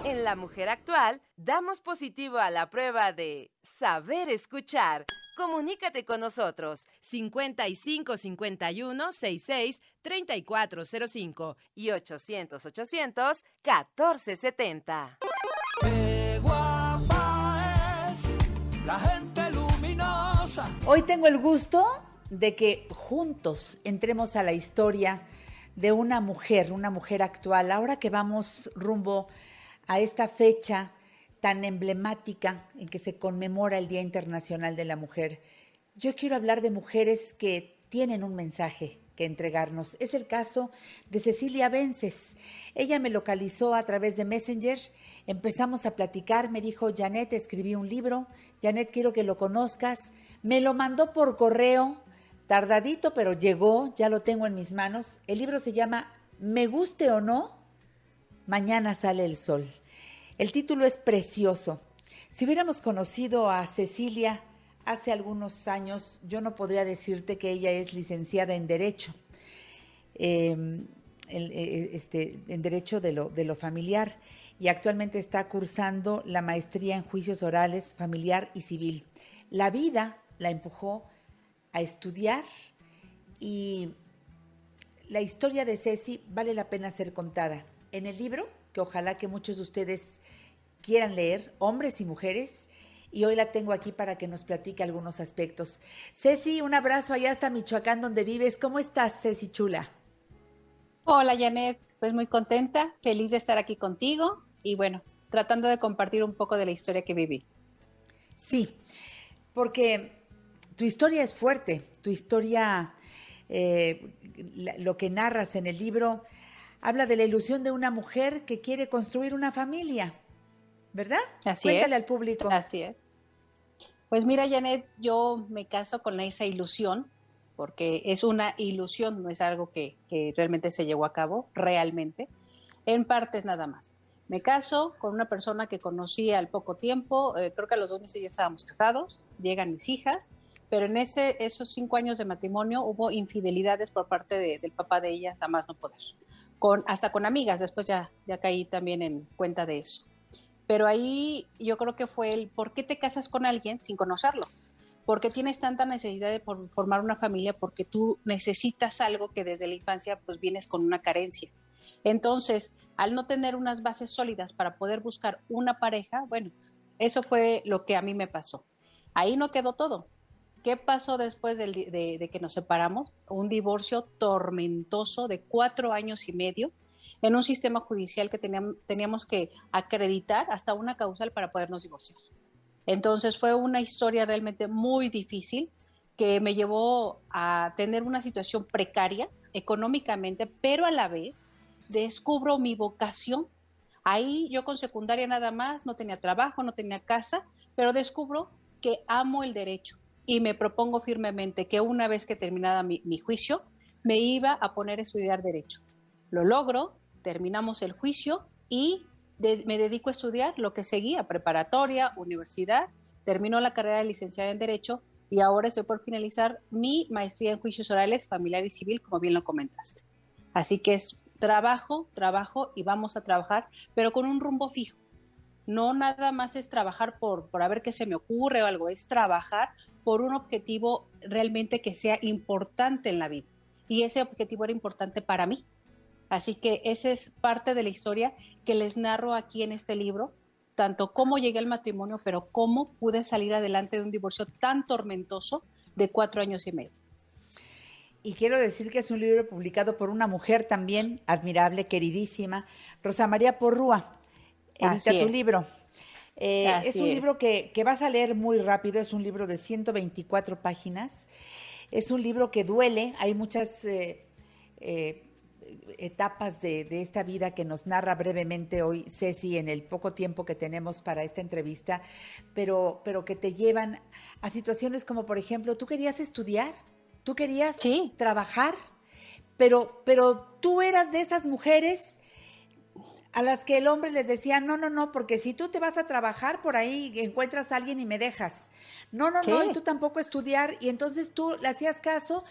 En La Mujer Actual, damos positivo a la prueba de saber escuchar. Comunícate con nosotros, cincuenta y cinco cincuenta y uno sesenta y seis treinta y cuatro cero cinco y ochocientos ochocientos catorce setenta. ¡Qué guapa es la gente luminosa! Hoy tengo el gusto de que juntos entremos a la historia de una mujer, una mujer actual, ahora que vamos rumbo a esta fecha tan emblemática en que se conmemora el Día Internacional de la Mujer. Yo quiero hablar de mujeres que tienen un mensaje que entregarnos. Es el caso de Cecilia Vences. Ella me localizó a través de Messenger, empezamos a platicar, me dijo, Janett, escribí un libro, Janett, quiero que lo conozcas. Me lo mandó por correo, tardadito, pero llegó, ya lo tengo en mis manos. El libro se llama Me guste o no, mañana sale el sol. El título es precioso. Si hubiéramos conocido a Cecilia hace algunos años, yo no podría decirte que ella es licenciada en Derecho, eh, el, este, en Derecho de lo, de lo Familiar, y actualmente está cursando la maestría en Juicios Orales, Familiar y Civil. La vida la empujó a estudiar y la historia de Ceci vale la pena ser contada. En el libro, que ojalá que muchos de ustedes quieran leer, hombres y mujeres, y hoy la tengo aquí para que nos platique algunos aspectos. Ceci, un abrazo allá hasta Michoacán, donde vives. ¿Cómo estás, Ceci chula? Hola, Janett. Pues muy contenta, feliz de estar aquí contigo y bueno, tratando de compartir un poco de la historia que viví. Sí, porque tu historia es fuerte, tu historia, eh, lo que narras en el libro, habla de la ilusión de una mujer que quiere construir una familia, ¿verdad? Así es. Cuéntale al público. Así es. Pues mira, Janett, yo me caso con esa ilusión, porque es una ilusión, no es algo que, que realmente se llevó a cabo, realmente, en partes nada más. Me caso con una persona que conocí al poco tiempo, eh, creo que a los dos meses ya estábamos casados, llegan mis hijas, pero en ese, esos cinco años de matrimonio hubo infidelidades por parte de, del papá de ellas, a más no poder. Con, hasta con amigas, después ya, ya caí también en cuenta de eso. Pero ahí yo creo que fue el ¿por qué te casas con alguien sin conocerlo? ¿Por qué tienes tanta necesidad de por, formar una familia? Porque tú necesitas algo que desde la infancia pues vienes con una carencia. Entonces, al no tener unas bases sólidas para poder buscar una pareja, bueno, eso fue lo que a mí me pasó. Ahí no quedó todo. ¿Qué pasó después de, de, de que nos separamos? Un divorcio tormentoso de cuatro años y medio en un sistema judicial que teníamos, teníamos que acreditar hasta una causal para podernos divorciar. Entonces fue una historia realmente muy difícil que me llevó a tener una situación precaria económicamente, pero a la vez descubro mi vocación. Ahí yo con secundaria nada más, no tenía trabajo, no tenía casa, pero descubro que amo el derecho. Y me propongo firmemente que una vez que terminada mi, mi juicio, me iba a poner a estudiar Derecho. Lo logro, terminamos el juicio y de, me dedico a estudiar lo que seguía, preparatoria, universidad, terminó la carrera de licenciada en Derecho y ahora estoy por finalizar mi maestría en Juicios Orales, Familiar y Civil, como bien lo comentaste. Así que es trabajo, trabajo y vamos a trabajar, pero con un rumbo fijo. No nada más es trabajar por, por a ver qué se me ocurre o algo, es trabajar por un objetivo realmente que sea importante en la vida. Y ese objetivo era importante para mí. Así que esa es parte de la historia que les narro aquí en este libro, tanto cómo llegué al matrimonio, pero cómo pude salir adelante de un divorcio tan tormentoso de cuatro años y medio. Y quiero decir que es un libro publicado por una mujer también admirable, queridísima, Rosa María Porrúa, edita tu libro. Eh, es un es. libro que, que vas a leer muy rápido, es un libro de ciento veinticuatro páginas, es un libro que duele, hay muchas eh, eh, etapas de, de esta vida que nos narra brevemente hoy Ceci en el poco tiempo que tenemos para esta entrevista, pero, pero que te llevan a situaciones como, por ejemplo, tú querías estudiar, tú querías sí. trabajar, pero, pero tú eras de esas mujeres a las que el hombre les decía, no, no, no, porque si tú te vas a trabajar por ahí, encuentras a alguien y me dejas. No, no, sí. no, y tú tampoco estudiar. Y entonces tú le hacías caso,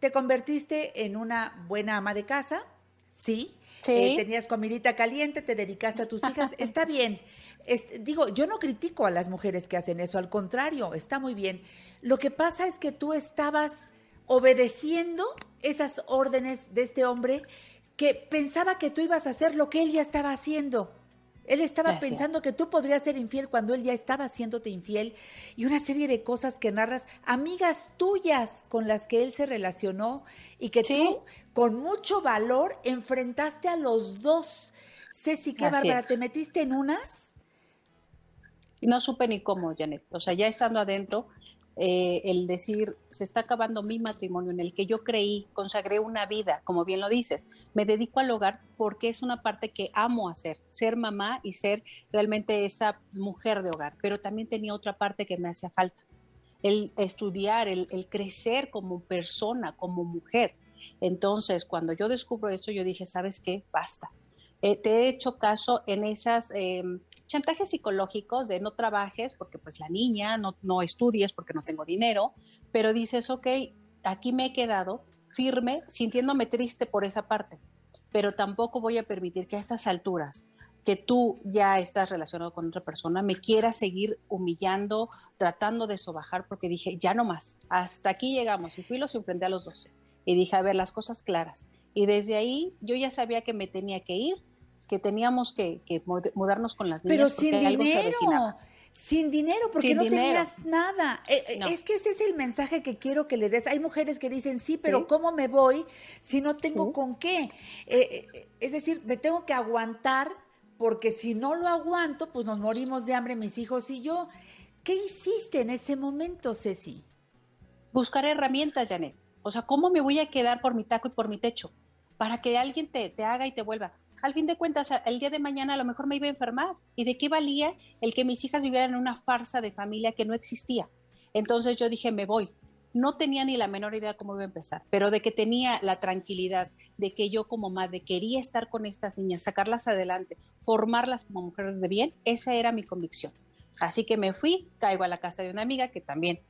te convertiste en una buena ama de casa, ¿sí? Sí. Eh, tenías comidita caliente, te dedicaste a tus hijas, está bien. Es, digo, yo no critico a las mujeres que hacen eso, al contrario, está muy bien. Lo que pasa es que tú estabas obedeciendo esas órdenes de este hombre que pensaba que tú ibas a hacer lo que él ya estaba haciendo. Él estaba Gracias. pensando que tú podrías ser infiel cuando él ya estaba haciéndote infiel. Y una serie de cosas que narras, amigas tuyas con las que él se relacionó y que ¿Sí? tú, con mucho valor, enfrentaste a los dos. Ceci, qué bárbara, ¿te metiste en unas? No supe ni cómo, Janett. O sea, ya estando adentro, eh, el decir, se está acabando mi matrimonio en el que yo creí, consagré una vida, como bien lo dices, me dedico al hogar porque es una parte que amo hacer, ser mamá y ser realmente esa mujer de hogar, pero también tenía otra parte que me hacía falta, el estudiar, el, el crecer como persona, como mujer. Entonces, cuando yo descubro esto, yo dije, ¿sabes qué? Basta. Eh, te he hecho caso en esas eh, chantajes psicológicos de no trabajes porque pues la niña, no, no estudies porque no tengo dinero, pero dices, ok, aquí me he quedado firme, sintiéndome triste por esa parte, pero tampoco voy a permitir que a estas alturas que tú ya estás relacionado con otra persona, me quieras seguir humillando, tratando de sobajar, porque dije, ya no más, hasta aquí llegamos, y fui y los enfrenté a los doce, y dije, a ver, las cosas claras, y desde ahí yo ya sabía que me tenía que ir, que teníamos que, que mudarnos con las niñas. Pero sin dinero, algo se avecinaba. Sin dinero, porque sin no dinero. tenías nada. Eh, no. Es que ese es el mensaje que quiero que le des. Hay mujeres que dicen, sí, pero ¿Sí? ¿cómo me voy si no tengo ¿Sí? con qué? Eh, eh, es decir, me tengo que aguantar, porque si no lo aguanto, pues nos morimos de hambre mis hijos y yo. ¿Qué hiciste en ese momento, Ceci? Buscar herramientas, Janett. O sea, ¿cómo me voy a quedar por mi taco y por mi techo? Para que alguien te, te haga y te vuelva. Al fin de cuentas, el día de mañana a lo mejor me iba a enfermar. ¿Y de qué valía el que mis hijas vivieran en una farsa de familia que no existía? Entonces yo dije, me voy. No tenía ni la menor idea cómo iba a empezar, pero de que tenía la tranquilidad de que yo como madre quería estar con estas niñas, sacarlas adelante, formarlas como mujeres de bien, esa era mi convicción. Así que me fui, caigo a la casa de una amiga que también,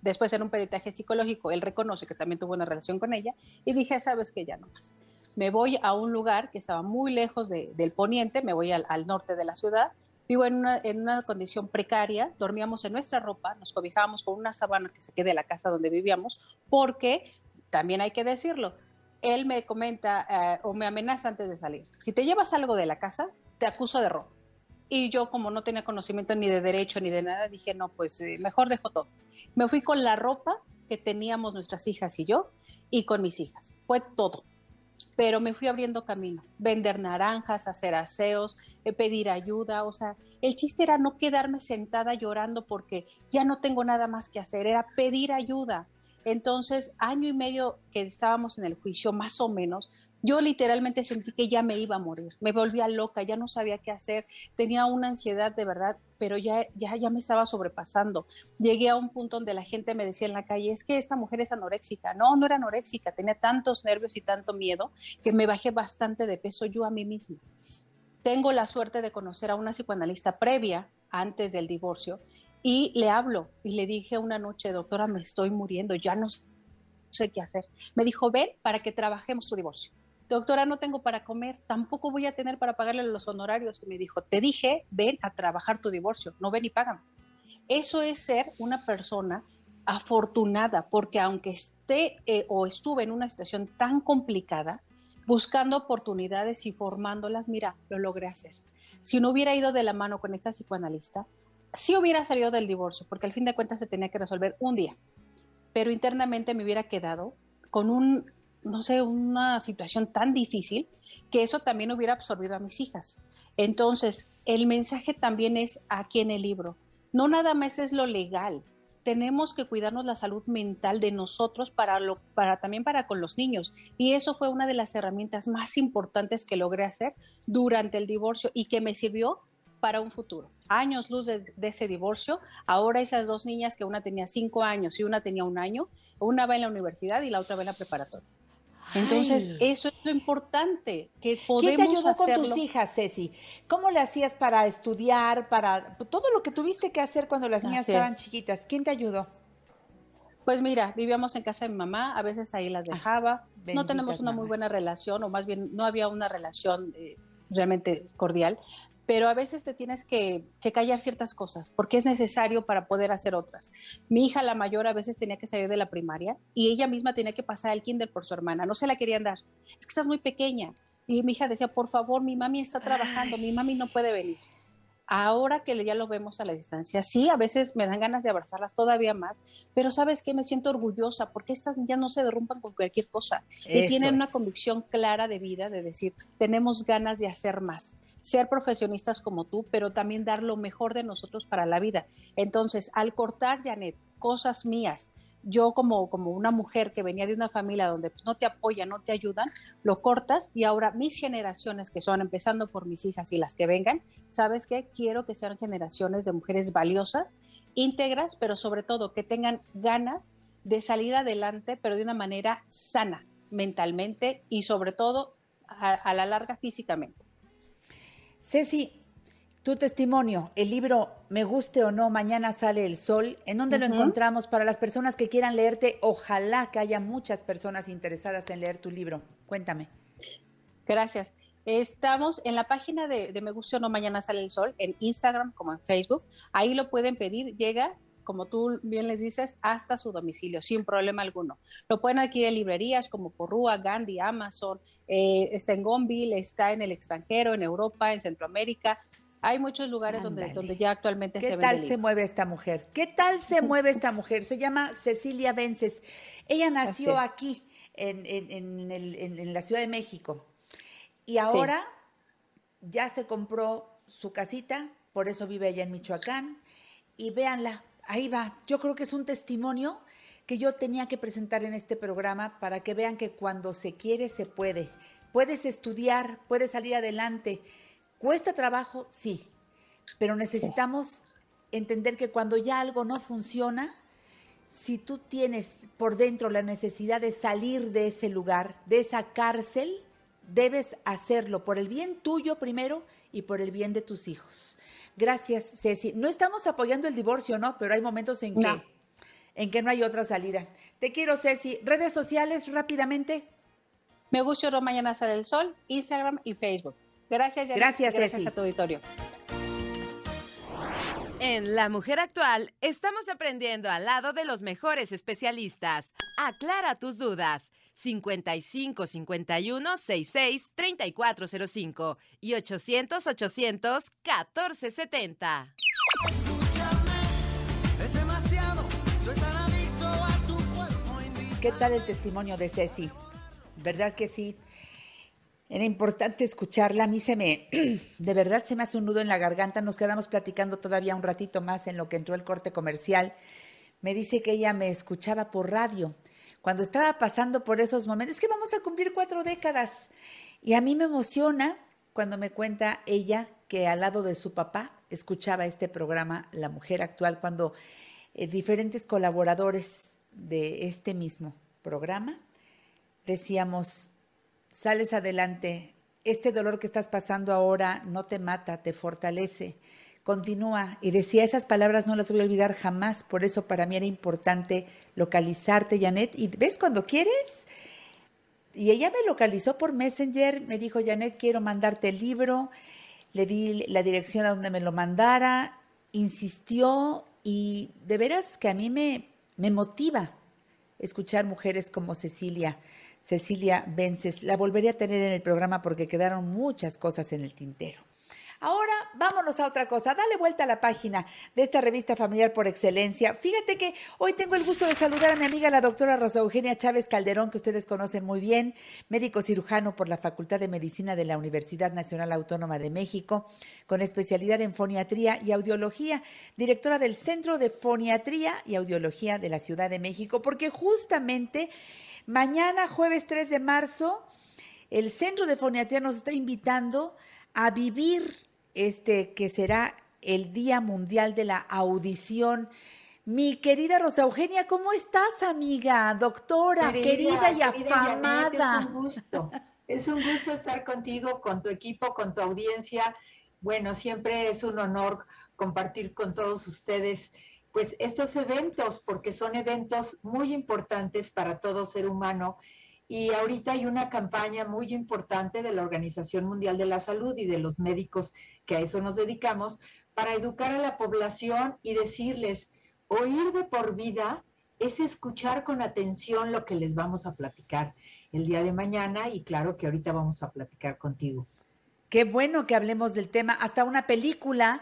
después en un peritaje psicológico, él reconoce que también tuvo una relación con ella, y dije, sabes que ya no más. Me voy a un lugar que estaba muy lejos de, del poniente, me voy al, al norte de la ciudad, vivo en una, en una condición precaria, dormíamos en nuestra ropa, nos cobijábamos con una sábana que saqué de la casa donde vivíamos, porque, también hay que decirlo, él me comenta eh, o me amenaza antes de salir, si te llevas algo de la casa, te acuso de robo. Y yo, como no tenía conocimiento ni de derecho ni de nada, dije, no, pues eh, mejor dejo todo. Me fui con la ropa que teníamos nuestras hijas y yo, y con mis hijas, fue todo. Pero me fui abriendo camino, vender naranjas, hacer aseos, pedir ayuda, o sea, el chiste era no quedarme sentada llorando porque ya no tengo nada más que hacer, era pedir ayuda. Entonces, año y medio que estábamos en el juicio, más o menos, yo literalmente sentí que ya me iba a morir, me volvía loca, ya no sabía qué hacer, tenía una ansiedad de verdad, pero ya, ya, ya me estaba sobrepasando. Llegué a un punto donde la gente me decía en la calle, es que esta mujer es anoréxica. No, no era anoréxica, tenía tantos nervios y tanto miedo que me bajé bastante de peso yo a mí misma. Tengo la suerte de conocer a una psicoanalista previa, antes del divorcio, y le hablo y le dije una noche, doctora, me estoy muriendo, ya no sé qué hacer. Me dijo, ven para que trabajemos tu divorcio. Doctora, no tengo para comer, tampoco voy a tener para pagarle los honorarios. Y me dijo, te dije, ven a trabajar tu divorcio, no ven y págame. Eso es ser una persona afortunada, porque aunque esté eh, o estuve en una situación tan complicada, buscando oportunidades y formándolas, mira, lo logré hacer. Si no hubiera ido de la mano con esta psicoanalista, sí hubiera salido del divorcio, porque al fin de cuentas se tenía que resolver un día. Pero internamente me hubiera quedado con un... no sé, una situación tan difícil que eso también hubiera absorbido a mis hijas. Entonces, el mensaje también es aquí en el libro. No nada más es lo legal. Tenemos que cuidarnos la salud mental de nosotros para lo, para, también para con los niños. Y eso fue una de las herramientas más importantes que logré hacer durante el divorcio y que me sirvió para un futuro. Años luz de, de ese divorcio, ahora esas dos niñas que una tenía cinco años y una tenía un año, una va en la universidad y la otra va en la preparatoria. Entonces, Ay. eso es lo importante, que podemos ¿Quién te ayudó hacerlo? Con tus hijas, Ceci? ¿Cómo le hacías para estudiar, para todo lo que tuviste que hacer cuando las niñas Así estaban es. chiquitas? ¿Quién te ayudó? Pues mira, vivíamos en casa de mi mamá, a veces ahí las dejaba. Ah, no tenemos una mamás. muy buena relación, o más bien no había una relación eh, realmente cordial, pero a veces te tienes que, que callar ciertas cosas porque es necesario para poder hacer otras. Mi hija, la mayor, a veces tenía que salir de la primaria y ella misma tenía que pasar al kinder por su hermana, no se la querían dar. Es que estás muy pequeña. Y mi hija decía, por favor, mi mami está trabajando, Ay. mi mami no puede venir. Ahora que ya lo vemos a la distancia, sí, a veces me dan ganas de abrazarlas todavía más, pero ¿sabes qué? Me siento orgullosa porque estas niñas no se derrumban con cualquier cosa. Eso y tienen es. una convicción clara de vida, de decir, tenemos ganas de hacer más. Ser profesionistas como tú, pero también dar lo mejor de nosotros para la vida. Entonces, al cortar, Janett, cosas mías, yo como, como una mujer que venía de una familia donde pues, no te apoyan, no te ayudan, lo cortas y ahora mis generaciones que son, empezando por mis hijas y las que vengan, ¿sabes qué? Quiero que sean generaciones de mujeres valiosas, íntegras, pero sobre todo que tengan ganas de salir adelante, pero de una manera sana, mentalmente y sobre todo a, a la larga físicamente. Ceci, tu testimonio, el libro Me Guste o No, Mañana Sale el Sol, ¿en dónde uh-huh. lo encontramos para las personas que quieran leerte? Ojalá que haya muchas personas interesadas en leer tu libro. Cuéntame. Gracias. Estamos en la página de, de Me Guste o No, Mañana Sale el Sol, en Instagram como en Facebook. Ahí lo pueden pedir, llega, como tú bien les dices, hasta su domicilio, sin problema alguno. Lo pueden adquirir en librerías como Porrúa, Gandhi, Amazon, eh, está en Gonville, está en el extranjero, en Europa, en Centroamérica. Hay muchos lugares donde, donde ya actualmente se vende. ¿Qué tal se mueve esta mujer? ¿Qué tal se mueve esta mujer? Se llama Cecilia Vences. Ella nació aquí, en, en, en, el, en, en la Ciudad de México. Y ahora sí. ya se compró su casita, por eso vive ella en Michoacán. Y véanla. Ahí va, yo creo que es un testimonio que yo tenía que presentar en este programa para que vean que cuando se quiere, se puede. Puedes estudiar, puedes salir adelante. Cuesta trabajo, sí, pero necesitamos entender que cuando ya algo no funciona, si tú tienes por dentro la necesidad de salir de ese lugar, de esa cárcel, debes hacerlo por el bien tuyo primero y por el bien de tus hijos. Gracias, Ceci. No estamos apoyando el divorcio, ¿no? Pero hay momentos en que no, en que no hay otra salida. Te quiero, Ceci. Redes sociales, rápidamente. Me gusta o Mañana Sale el Sol, Instagram y Facebook. Gracias, Janett. Gracias, Ceci. Gracias a tu auditorio. En La Mujer Actual estamos aprendiendo al lado de los mejores especialistas. Aclara tus dudas. cincuenta y cinco, cincuenta y uno, sesenta y seis, treinta y cuatro cero cinco y ochocientos, ochocientos, catorce setenta. ¿Qué tal el testimonio de Ceci? ¿Verdad que sí? Era importante escucharla. A mí se me, de verdad se me hace un nudo en la garganta. Nos quedamos platicando todavía un ratito más en lo que entró el corte comercial. Me dice que ella me escuchaba por radio. Cuando estaba pasando por esos momentos, es que vamos a cumplir cuatro décadas. Y a mí me emociona cuando me cuenta ella que al lado de su papá escuchaba este programa La Mujer Actual, cuando eh, diferentes colaboradores de este mismo programa decíamos, sales adelante, este dolor que estás pasando ahora no te mata, te fortalece, continúa. Y decía, esas palabras no las voy a olvidar jamás, por eso para mí era importante localizarte, Janett. Y ves, cuando quieres, y ella me localizó por Messenger, me dijo, Janett, quiero mandarte el libro, le di la dirección a donde me lo mandara, insistió, y de veras que a mí me, me motiva escuchar mujeres como Cecilia, Cecilia Vences. La volveré a tener en el programa porque quedaron muchas cosas en el tintero. Ahora vámonos a otra cosa. Dale vuelta a la página de esta revista familiar por excelencia. Fíjate que hoy tengo el gusto de saludar a mi amiga la doctora Rosa Eugenia Chávez Calderón, que ustedes conocen muy bien, médico cirujano por la Facultad de Medicina de la Universidad Nacional Autónoma de México, con especialidad en foniatría y audiología, directora del Centro de Foniatría y Audiología de la Ciudad de México, porque justamente mañana, jueves tres de marzo, el Centro de Foniatría nos está invitando a vivir este que será el Día Mundial de la Audición. Mi querida Rosa Eugenia, ¿cómo estás, amiga, doctora, querida, querida y afamada? Querida, es un gusto, es un gusto estar contigo, con tu equipo, con tu audiencia. Bueno, siempre es un honor compartir con todos ustedes pues estos eventos, porque son eventos muy importantes para todo ser humano. Y ahorita hay una campaña muy importante de la Organización Mundial de la Salud y de los médicos que a eso nos dedicamos, para educar a la población y decirles, oír de por vida es escuchar con atención lo que les vamos a platicar el día de mañana, y claro que ahorita vamos a platicar contigo. Qué bueno que hablemos del tema. Hasta una película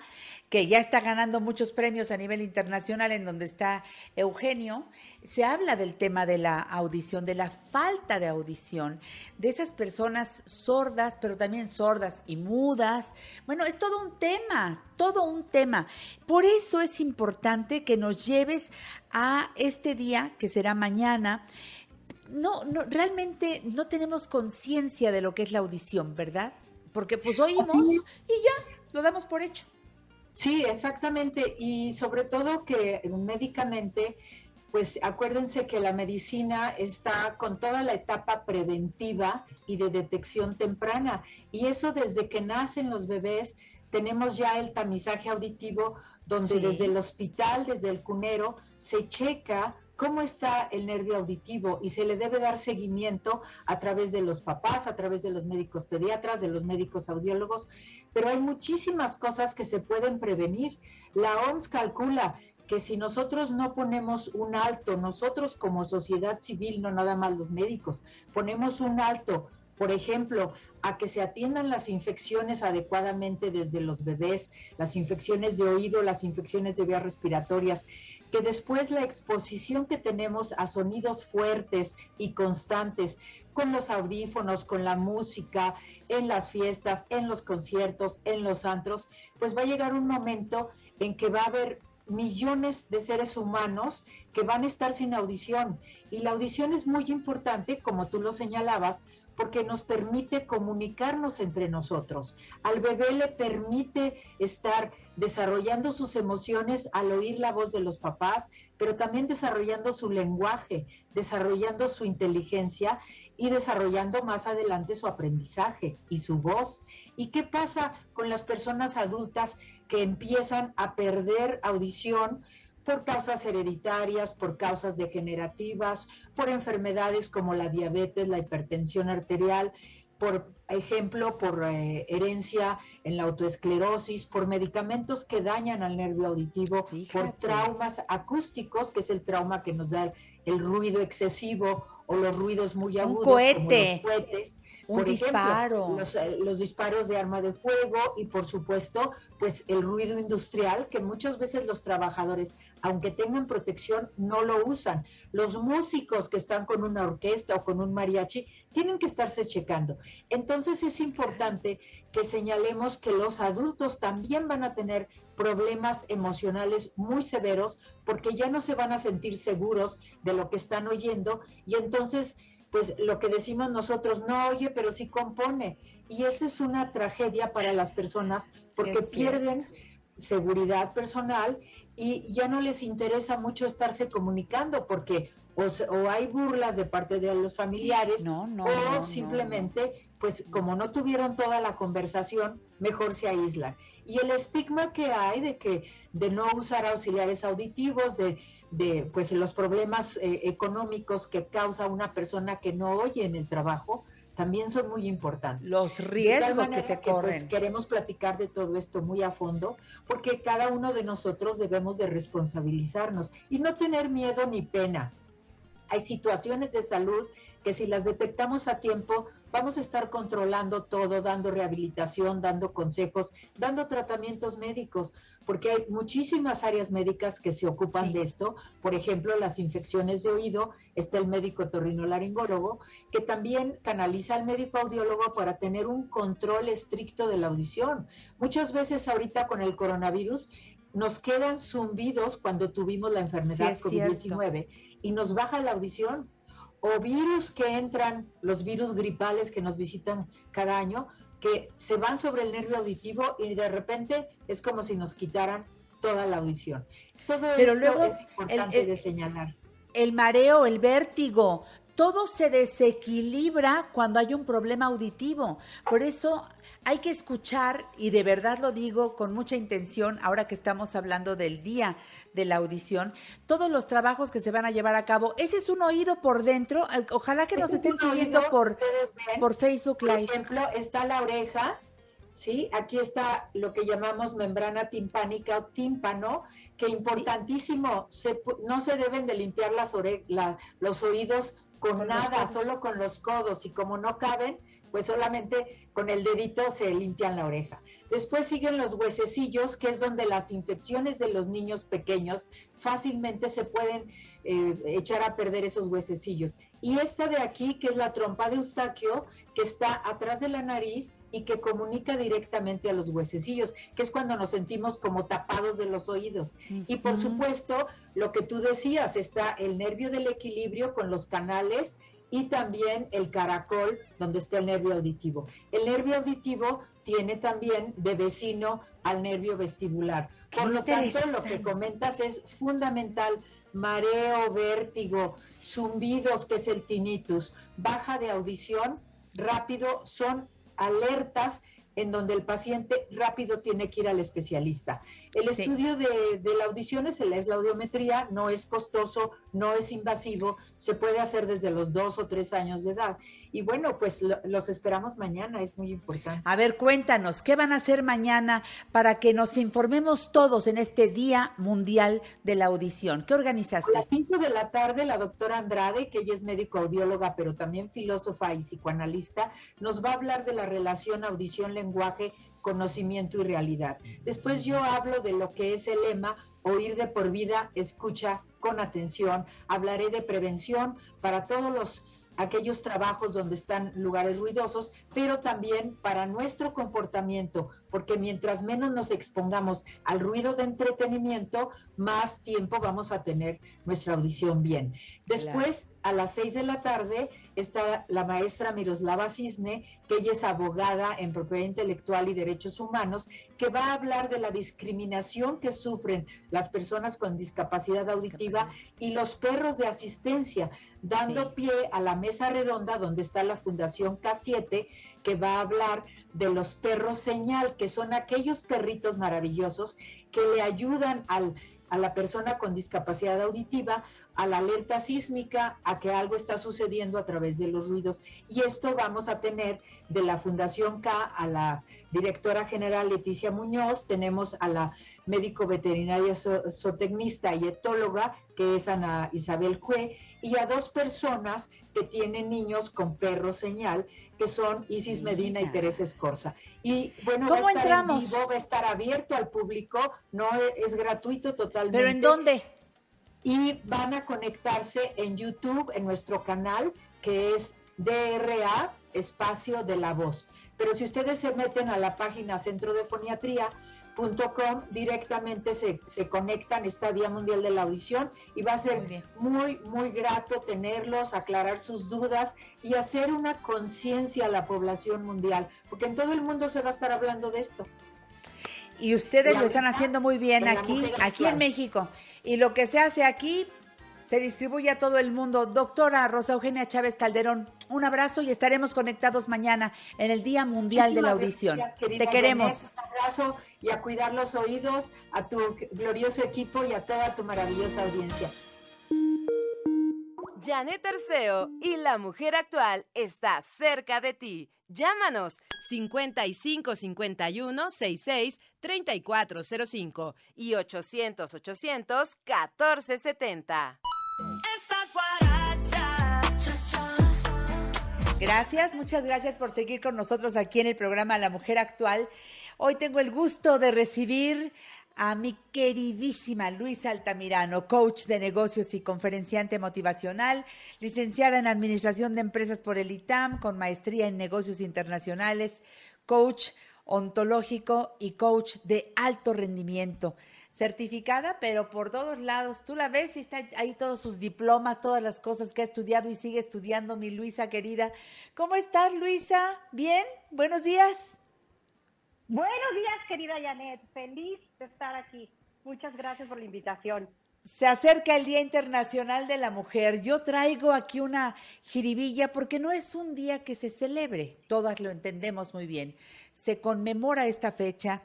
que ya está ganando muchos premios a nivel internacional, en donde está Eugenio, se habla del tema de la audición, de la falta de audición, de esas personas sordas, pero también sordas y mudas. Bueno, es todo un tema, todo un tema. Por eso es importante que nos lleves a este día, que será mañana. No, no, realmente no tenemos conciencia de lo que es la audición, ¿verdad? Porque pues oímos y ya, lo damos por hecho. Sí, exactamente. Y sobre todo que médicamente, pues acuérdense que la medicina está con toda la etapa preventiva y de detección temprana. Y eso desde que nacen los bebés, tenemos ya el tamizaje auditivo, donde sí, desde el hospital, desde el cunero, se checa cómo está el nervio auditivo y se le debe dar seguimiento a través de los papás, a través de los médicos pediatras, de los médicos audiólogos, pero hay muchísimas cosas que se pueden prevenir. La O M S calcula que si nosotros no ponemos un alto, nosotros como sociedad civil, no nada más los médicos, ponemos un alto, por ejemplo, a que se atiendan las infecciones adecuadamente desde los bebés, las infecciones de oído, las infecciones de vías respiratorias, que después la exposición que tenemos a sonidos fuertes y constantes, con los audífonos, con la música, en las fiestas, en los conciertos, en los antros, pues va a llegar un momento en que va a haber millones de seres humanos que van a estar sin audición. Y la audición es muy importante, como tú lo señalabas, porque nos permite comunicarnos entre nosotros. Al bebé le permite estar desarrollando sus emociones al oír la voz de los papás, pero también desarrollando su lenguaje, desarrollando su inteligencia y desarrollando más adelante su aprendizaje y su voz. ¿Y qué pasa con las personas adultas que empiezan a perder audición por causas hereditarias, por causas degenerativas, por enfermedades como la diabetes, la hipertensión arterial, por ejemplo, por eh, herencia en la autoesclerosis, por medicamentos que dañan al nervio auditivo, Fíjate. por traumas acústicos, que es el trauma que nos da el, el ruido excesivo o los ruidos muy agudos, Un cohete. como los cohetes. Un por disparo. Ejemplo, los, los disparos de arma de fuego y, por supuesto, pues el ruido industrial, que muchas veces los trabajadores, aunque tengan protección, no lo usan. Los músicos que están con una orquesta o con un mariachi tienen que estarse checando. Entonces es importante que señalemos que los adultos también van a tener problemas emocionales muy severos, porque ya no se van a sentir seguros de lo que están oyendo, y entonces pues lo que decimos nosotros, no oye, pero sí compone. Y esa es una tragedia para las personas, porque sí, pierden seguridad personal y ya no les interesa mucho estarse comunicando, porque o, o hay burlas de parte de los familiares, no, no, o no, simplemente, no, no. pues como no tuvieron toda la conversación, mejor se aíslan. Y el estigma que hay de que de no usar auxiliares auditivos, de... de pues, los problemas eh, económicos que causa una persona que no oye en el trabajo, también son muy importantes. Los riesgos que se que, corren. Pues, queremos platicar de todo esto muy a fondo, porque cada uno de nosotros debemos de responsabilizarnos y no tener miedo ni pena. Hay situaciones de salud que si las detectamos a tiempo, vamos a estar controlando todo, dando rehabilitación, dando consejos, dando tratamientos médicos, porque hay muchísimas áreas médicas que se ocupan sí. de esto. Por ejemplo, las infecciones de oído, está el médico otorrinolaringólogo, que también canaliza al médico audiólogo para tener un control estricto de la audición. Muchas veces ahorita con el coronavirus nos quedan zumbidos cuando tuvimos la enfermedad sí, COVID diecinueve y nos baja la audición. O virus que entran, los virus gripales que nos visitan cada año, que se van sobre el nervio auditivo y de repente es como si nos quitaran toda la audición. Todo Pero esto luego es importante el, el, de señalar. El mareo, el vértigo, todo se desequilibra cuando hay un problema auditivo. Por eso hay que escuchar, y de verdad lo digo con mucha intención, ahora que estamos hablando del día de la audición, todos los trabajos que se van a llevar a cabo. Ese es un oído por dentro. Ojalá que nos este estén es siguiendo por, por Facebook Live. Por ejemplo, está la oreja, ¿sí? Aquí está lo que llamamos membrana timpánica o tímpano, que importantísimo, sí. se, no se deben de limpiar las ore la, los oídos con, con nada, solo con los codos, y como no caben, pues solamente con el dedito se limpian la oreja. Después siguen los huesecillos, que es donde las infecciones de los niños pequeños fácilmente se pueden eh, echar a perder esos huesecillos. Y esta de aquí, que es la trompa de Eustaquio, que está atrás de la nariz y que comunica directamente a los huesecillos, que es cuando nos sentimos como tapados de los oídos. Uh-huh. Y por supuesto, lo que tú decías, está el nervio del equilibrio con los canales y también el caracol, donde está el nervio auditivo. El nervio auditivo tiene también de vecino al nervio vestibular. Por lo tanto, lo que comentas es fundamental: mareo, vértigo, zumbidos, que es el tinnitus, baja de audición, rápido, son alertas en donde el paciente rápido tiene que ir al especialista. El sí. estudio de, de la audición es, el, es la audiometría, no es costoso, no es invasivo, se puede hacer desde los dos o tres años de edad. Y bueno, pues lo, los esperamos mañana, es muy importante. A ver, cuéntanos, ¿qué van a hacer mañana para que nos informemos todos en este Día Mundial de la Audición? ¿Qué organizaste? A las cinco de la tarde, la doctora Andrade, que ella es médico audióloga, pero también filósofa y psicoanalista, nos va a hablar de la relación audición-lenguaje, lenguaje, conocimiento y realidad. Después yo hablo de lo que es el lema, oír de por vida, escucha con atención. Hablaré de prevención para todos los aquellos trabajos donde están lugares ruidosos, pero también para nuestro comportamiento, porque mientras menos nos expongamos al ruido de entretenimiento, más tiempo vamos a tener nuestra audición bien. Después, claro. a las seis de la tarde, está la maestra Miroslava Cisne, que ella es abogada en propiedad intelectual y derechos humanos, que va a hablar de la discriminación que sufren las personas con discapacidad auditiva y los perros de asistencia, dando sí. pie a la mesa redonda donde está la Fundación K siete, que va a hablar de los perros señal, que son aquellos perritos maravillosos que le ayudan al, a la persona con discapacidad auditiva a la alerta sísmica, a que algo está sucediendo a través de los ruidos. Y esto vamos a tener de la Fundación K a la directora general Leticia Muñoz, tenemos a la médico veterinaria zootecnista y etóloga, que es Ana Isabel Jue, y a dos personas que tienen niños con perro señal, que son Isis Medina y Teresa Escorza. Y bueno, ¿cómo va a estar entramos? En vivo, va a estar abierto al público, no es gratuito totalmente. ¿Pero en dónde? Y van a conectarse en YouTube, en nuestro canal, que es D R A, Espacio de la Voz. Pero si ustedes se meten a la página centro de foniatría punto com, directamente se, se conectan, está Día Mundial de la Audición, y va a ser muy, muy, muy grato tenerlos, aclarar sus dudas y hacer una conciencia a la población mundial, porque en todo el mundo se va a estar hablando de esto. Y ustedes lo están haciendo muy bien aquí, aquí en México. Y lo que se hace aquí se distribuye a todo el mundo. Doctora Rosa Eugenia Chávez Calderón, un abrazo y estaremos conectados mañana en el Día Mundial Muchísimas de la Audición. Gracias, querida. Te queremos. Un abrazo y a cuidar los oídos, a tu glorioso equipo y a toda tu maravillosa audiencia. Janett Arceo y La Mujer Actual está cerca de ti. Llámanos cincuenta y cinco, cincuenta y uno, sesenta y seis, treinta y cuatro cero cinco y ochocientos, ochocientos, catorce setenta. Gracias, muchas gracias por seguir con nosotros aquí en el programa La Mujer Actual. Hoy tengo el gusto de recibir a mi queridísima Luisa Altamirano, coach de negocios y conferenciante motivacional, licenciada en Administración de Empresas por el I T A M, con maestría en negocios internacionales, coach ontológico y coach de alto rendimiento. Certificada, pero por todos lados. Tú la ves y está ahí todos sus diplomas, todas las cosas que ha estudiado y sigue estudiando, mi Luisa querida. ¿Cómo estás, Luisa? ¿Bien? Buenos días. Buenos días, querida Janett. Feliz de estar aquí. Muchas gracias por la invitación. Se acerca el Día Internacional de la Mujer. Yo traigo aquí una jiribilla porque no es un día que se celebre, todas lo entendemos muy bien. Se conmemora esta fecha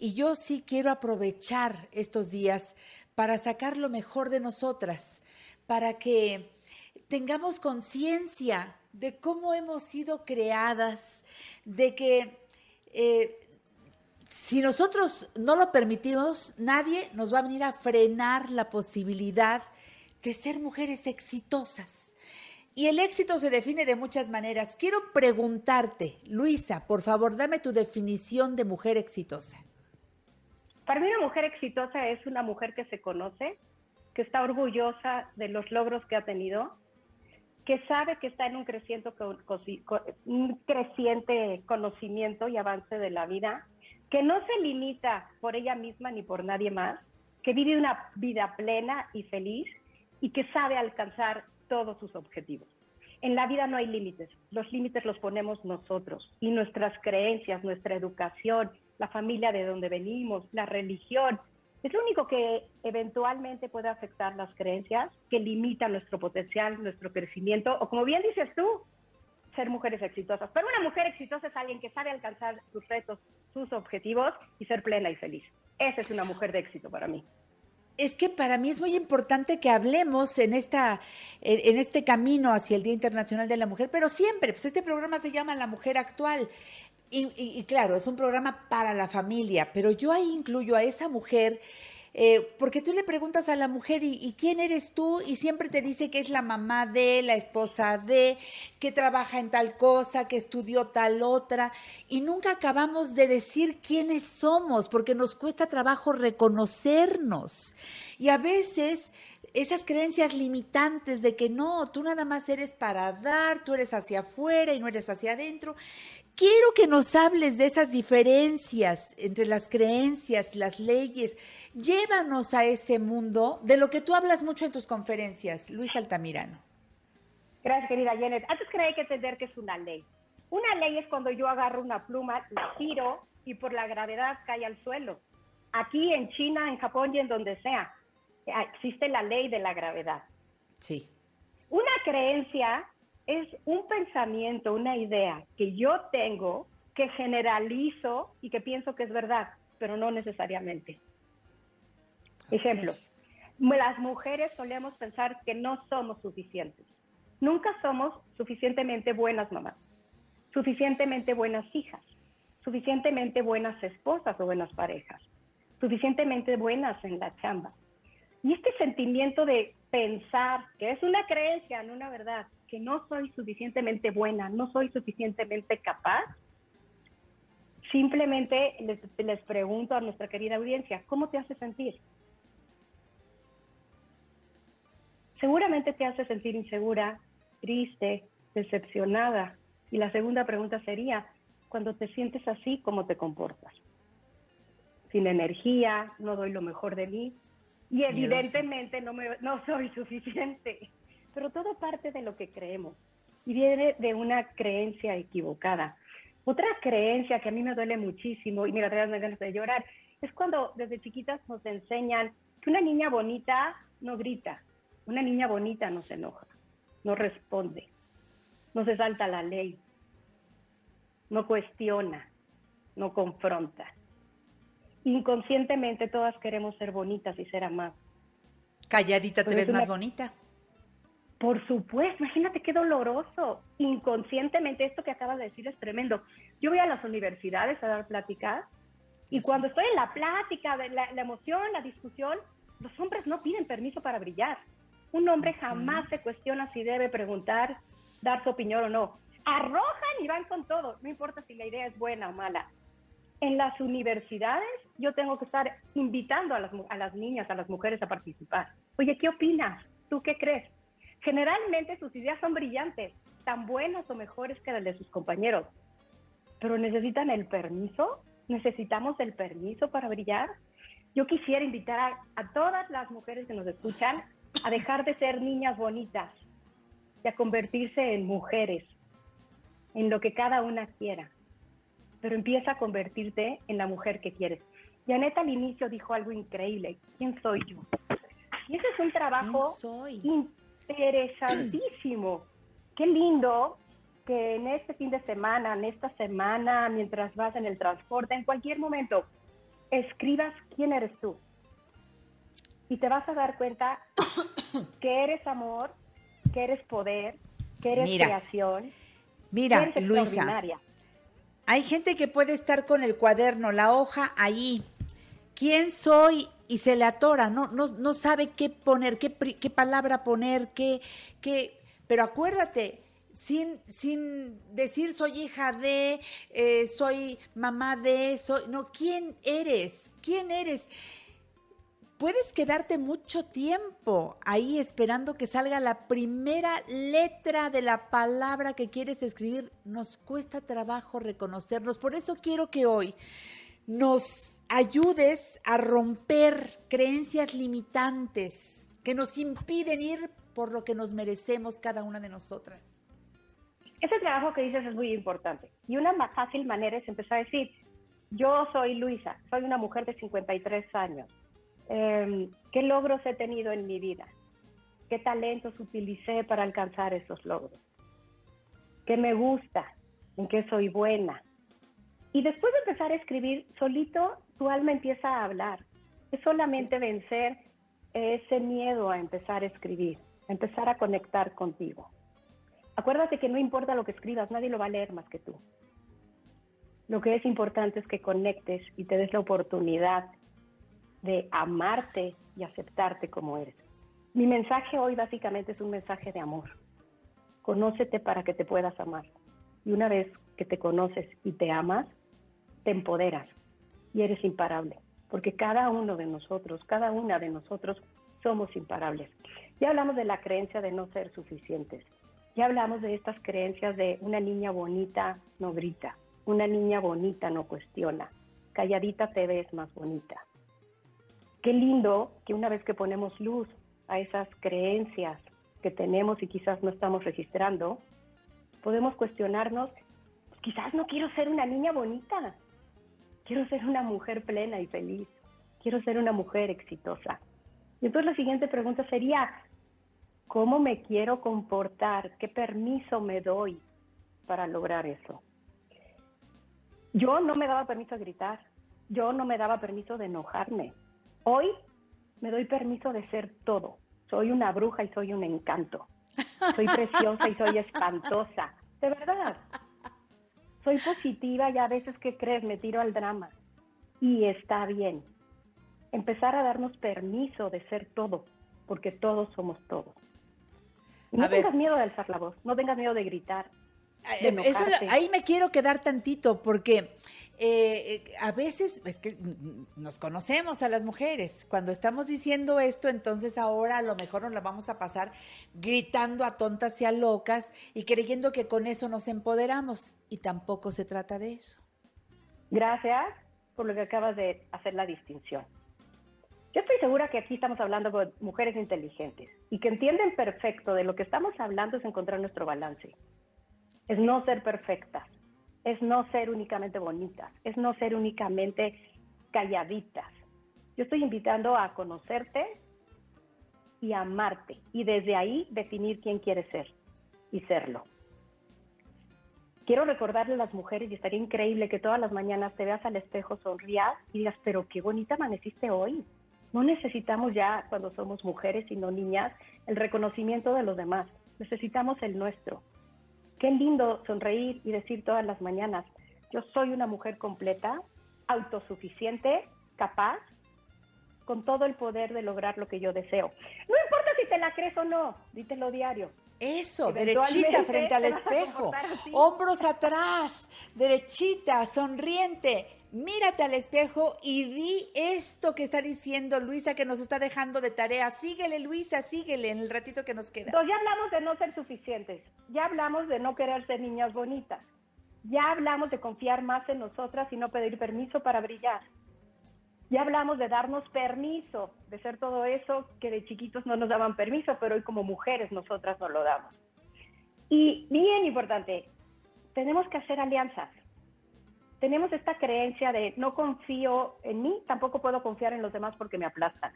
y yo sí quiero aprovechar estos días para sacar lo mejor de nosotras, para que tengamos conciencia de cómo hemos sido creadas, de que eh, si nosotros no lo permitimos, nadie nos va a venir a frenar la posibilidad de ser mujeres exitosas. Y el éxito se define de muchas maneras. Quiero preguntarte, Luisa, por favor, dame tu definición de mujer exitosa. Para mí una mujer exitosa es una mujer que se conoce, que está orgullosa de los logros que ha tenido, que sabe que está en un creciente, un creciente conocimiento y avance de la vida, que no se limita por ella misma ni por nadie más, que vive una vida plena y feliz y que sabe alcanzar todos sus objetivos. En la vida no hay límites, los límites los ponemos nosotros y nuestras creencias, nuestra educación, la familia de donde venimos, la religión. Es lo único que eventualmente puede afectar las creencias, que limita nuestro potencial, nuestro crecimiento, o como bien dices tú, ser mujeres exitosas. Pero una mujer exitosa es alguien que sabe alcanzar sus retos, sus objetivos y ser plena y feliz. Esa es una mujer de éxito para mí. Es que para mí es muy importante que hablemos en esta en este camino hacia el Día Internacional de la Mujer, pero siempre, pues este programa se llama La Mujer Actual. Y, y, y claro, es un programa para la familia, pero yo ahí incluyo a esa mujer, eh, porque tú le preguntas a la mujer, ¿y, ¿y quién eres tú? Y siempre te dice que es la mamá de, la esposa de, que trabaja en tal cosa, que estudió tal otra, y nunca acabamos de decir quiénes somos, porque nos cuesta trabajo reconocernos. Y a veces esas creencias limitantes de que no, tú nada más eres para dar, tú eres hacia afuera y no eres hacia adentro. Quiero que nos hables de esas diferencias entre las creencias, las leyes. Llévanos a ese mundo de lo que tú hablas mucho en tus conferencias, Luisa Altamirano. Gracias, querida Janett. Antes que nada hay que entender que es una ley. Una ley es cuando yo agarro una pluma, la tiro y por la gravedad cae al suelo. Aquí en China, en Japón y en donde sea, existe la ley de la gravedad. Sí. Una creencia es un pensamiento, una idea que yo tengo, que generalizo y que pienso que es verdad, pero no necesariamente. Okay. Ejemplo, las mujeres solemos pensar que no somos suficientes. Nunca somos suficientemente buenas mamás, suficientemente buenas hijas, suficientemente buenas esposas o buenas parejas, suficientemente buenas en la chamba. Y este sentimiento de pensar que es una creencia, no una verdad, que no soy suficientemente buena, no soy suficientemente capaz, simplemente les, les pregunto a nuestra querida audiencia, ¿cómo te hace sentir? Seguramente te hace sentir insegura, triste, decepcionada. Y la segunda pregunta sería, cuando te sientes así, ¿cómo te comportas? Sin energía, no doy lo mejor de mí y evidentemente no, me, no soy suficiente. Pero todo parte de lo que creemos y viene de una creencia equivocada. Otra creencia que a mí me duele muchísimo, y mira, trae las ganas de llorar, es cuando desde chiquitas nos enseñan que una niña bonita no grita, una niña bonita no se enoja, no responde, no se salta la ley, no cuestiona, no confronta. Inconscientemente todas queremos ser bonitas y ser amadas. Calladita te ves más bonita. Por supuesto, imagínate qué doloroso. Inconscientemente, esto que acabas de decir es tremendo. Yo voy a las universidades a dar pláticas y cuando estoy en la plática, la, la emoción, la discusión, los hombres no piden permiso para brillar. Un hombre jamás se cuestiona si debe preguntar, dar su opinión o no. Arrojan y van con todo, no importa si la idea es buena o mala. En las universidades yo tengo que estar invitando a las, a las niñas, a las mujeres a participar. Oye, ¿qué opinas? ¿Tú qué crees? Generalmente sus ideas son brillantes, tan buenas o mejores que las de sus compañeros. ¿Pero necesitan el permiso? ¿Necesitamos el permiso para brillar? Yo quisiera invitar a, a todas las mujeres que nos escuchan a dejar de ser niñas bonitas y a convertirse en mujeres, en lo que cada una quiera. Pero empieza a convertirte en la mujer que quieres. Janett al inicio dijo algo increíble: ¿quién soy yo? Y ese es un trabajo interesantísimo. Qué lindo que en este fin de semana, en esta semana, mientras vas en el transporte, en cualquier momento, escribas quién eres tú. Y te vas a dar cuenta que eres amor, que eres poder, que eres mira, creación, mira, que eres extraordinaria. Luisa, hay gente que puede estar con el cuaderno, la hoja ahí. ¿Quién soy? Y se le atora, no, no, no sabe qué poner, qué, qué palabra poner, qué, qué. Pero acuérdate, sin, sin decir soy hija de, eh, soy mamá de, soy. No, ¿quién eres? ¿Quién eres? Puedes quedarte mucho tiempo ahí esperando que salga la primera letra de la palabra que quieres escribir. Nos cuesta trabajo reconocernos. Por eso quiero que hoy nos ayudes a romper creencias limitantes que nos impiden ir por lo que nos merecemos cada una de nosotras. Ese trabajo que dices es muy importante. Y una más fácil manera es empezar a decir: yo soy Luisa, soy una mujer de cincuenta y tres años. Eh, ¿Qué logros he tenido en mi vida? ¿Qué talentos utilicé para alcanzar esos logros? ¿Qué me gusta? ¿En qué soy buena? Y después de empezar a escribir, solito tu alma empieza a hablar. Es solamente vencer ese miedo a empezar a escribir, a empezar a conectar contigo. Acuérdate que no importa lo que escribas, nadie lo va a leer más que tú. Lo que es importante es que conectes y te des la oportunidad de amarte y aceptarte como eres. Mi mensaje hoy básicamente es un mensaje de amor. Conócete para que te puedas amar. Y una vez que te conoces y te amas, te empoderas y eres imparable. Porque cada uno de nosotros, cada una de nosotros somos imparables. Ya hablamos de la creencia de no ser suficientes. Ya hablamos de estas creencias de una niña bonita no grita, una niña bonita no cuestiona, calladita te ves más bonita. Qué lindo que una vez que ponemos luz a esas creencias que tenemos y quizás no estamos registrando, podemos cuestionarnos, pues quizás no quiero ser una niña bonita, quiero ser una mujer plena y feliz, quiero ser una mujer exitosa. Y entonces la siguiente pregunta sería: ¿cómo me quiero comportar? ¿Qué permiso me doy para lograr eso? Yo no me daba permiso de gritar, yo no me daba permiso de enojarme. Hoy me doy permiso de ser todo. Soy una bruja y soy un encanto. Soy preciosa y soy espantosa. De verdad. Soy positiva y a veces, ¿qué crees? Me tiro al drama. Y está bien. Empezar a darnos permiso de ser todo, porque todos somos todos. No a tengas ver. miedo de alzar la voz, no tengas miedo de gritar. De enojarte. Eso, ahí me quiero quedar tantito, porque... Eh, eh, a veces es que nos conocemos a las mujeres. Cuando estamos diciendo esto, entonces ahora a lo mejor nos la vamos a pasar gritando a tontas y a locas y creyendo que con eso nos empoderamos. Y tampoco se trata de eso. Gracias por lo que acabas de hacer la distinción. Yo estoy segura que aquí estamos hablando de mujeres inteligentes y que entienden perfecto de lo que estamos hablando es encontrar nuestro balance. Es no ser perfectas. Es no ser únicamente bonitas, es no ser únicamente calladitas. Yo estoy invitando a conocerte y a amarte, y desde ahí definir quién quieres ser y serlo. Quiero recordarle a las mujeres, y estaría increíble que todas las mañanas te veas al espejo, sonrías y digas, pero qué bonita amaneciste hoy. No necesitamos ya, cuando somos mujeres, sino niñas, el reconocimiento de los demás. Necesitamos el nuestro. Qué lindo sonreír y decir todas las mañanas, yo soy una mujer completa, autosuficiente, capaz, con todo el poder de lograr lo que yo deseo. No importa si te la crees o no, dítelo diario. Eso, derechita frente al espejo, hombros atrás, derechita, sonriente, mírate al espejo y di esto que está diciendo Luisa, que nos está dejando de tarea. Síguele, Luisa, síguele en el ratito que nos queda. Entonces, ya hablamos de no ser suficientes, ya hablamos de no querer ser niñas bonitas, ya hablamos de confiar más en nosotras y no pedir permiso para brillar, ya hablamos de darnos permiso de ser todo eso que de chiquitos no nos daban permiso, pero hoy como mujeres nosotras no lo damos. Y bien importante, tenemos que hacer alianzas. tenemos esta creencia de no confío en mí, tampoco puedo confiar en los demás porque me aplastan.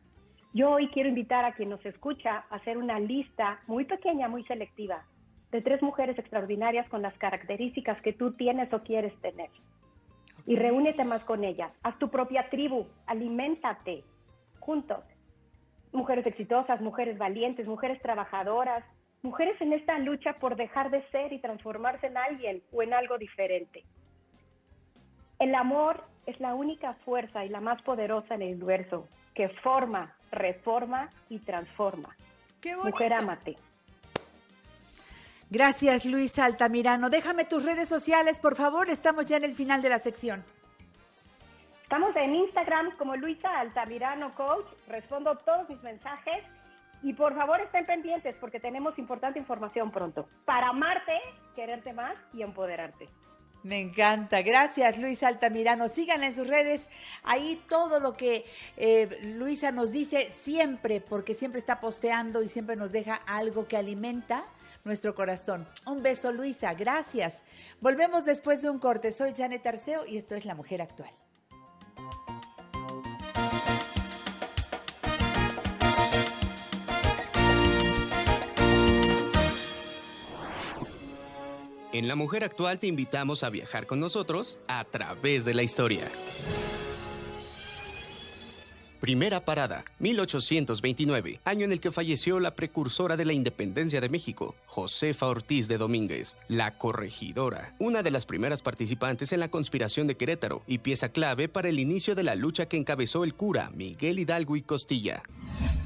Yo hoy quiero invitar a quien nos escucha a hacer una lista muy pequeña, muy selectiva, de tres mujeres extraordinarias con las características que tú tienes o quieres tener. Y reúnete más con ellas, haz tu propia tribu, aliméntate juntos. Mujeres exitosas, mujeres valientes, mujeres trabajadoras, mujeres en esta lucha por dejar de ser y transformarse en alguien o en algo diferente. El amor es la única fuerza y la más poderosa en el universo, que forma, reforma y transforma. ¡Qué bonito! Mujer, ámate. Gracias, Luisa Altamirano. Déjame tus redes sociales, por favor. Estamos ya en el final de la sección. Estamos en Instagram como Luisa Altamirano Coach. Respondo todos mis mensajes. Y por favor, estén pendientes porque tenemos importante información pronto. Para amarte, quererte más y empoderarte. Me encanta, gracias Luisa Altamirano. Síganla en sus redes, ahí todo lo que eh, Luisa nos dice siempre, porque siempre está posteando y siempre nos deja algo que alimenta nuestro corazón. Un beso, Luisa, gracias. Volvemos después de un corte. Soy Janett Arceo y esto es La Mujer Actual. En La Mujer Actual te invitamos a viajar con nosotros a través de la historia. Primera parada, mil ochocientos veintinueve, año en el que falleció la precursora de la independencia de México, Josefa Ortiz de Domínguez, la corregidora, una de las primeras participantes en la conspiración de Querétaro y pieza clave para el inicio de la lucha que encabezó el cura Miguel Hidalgo y Costilla.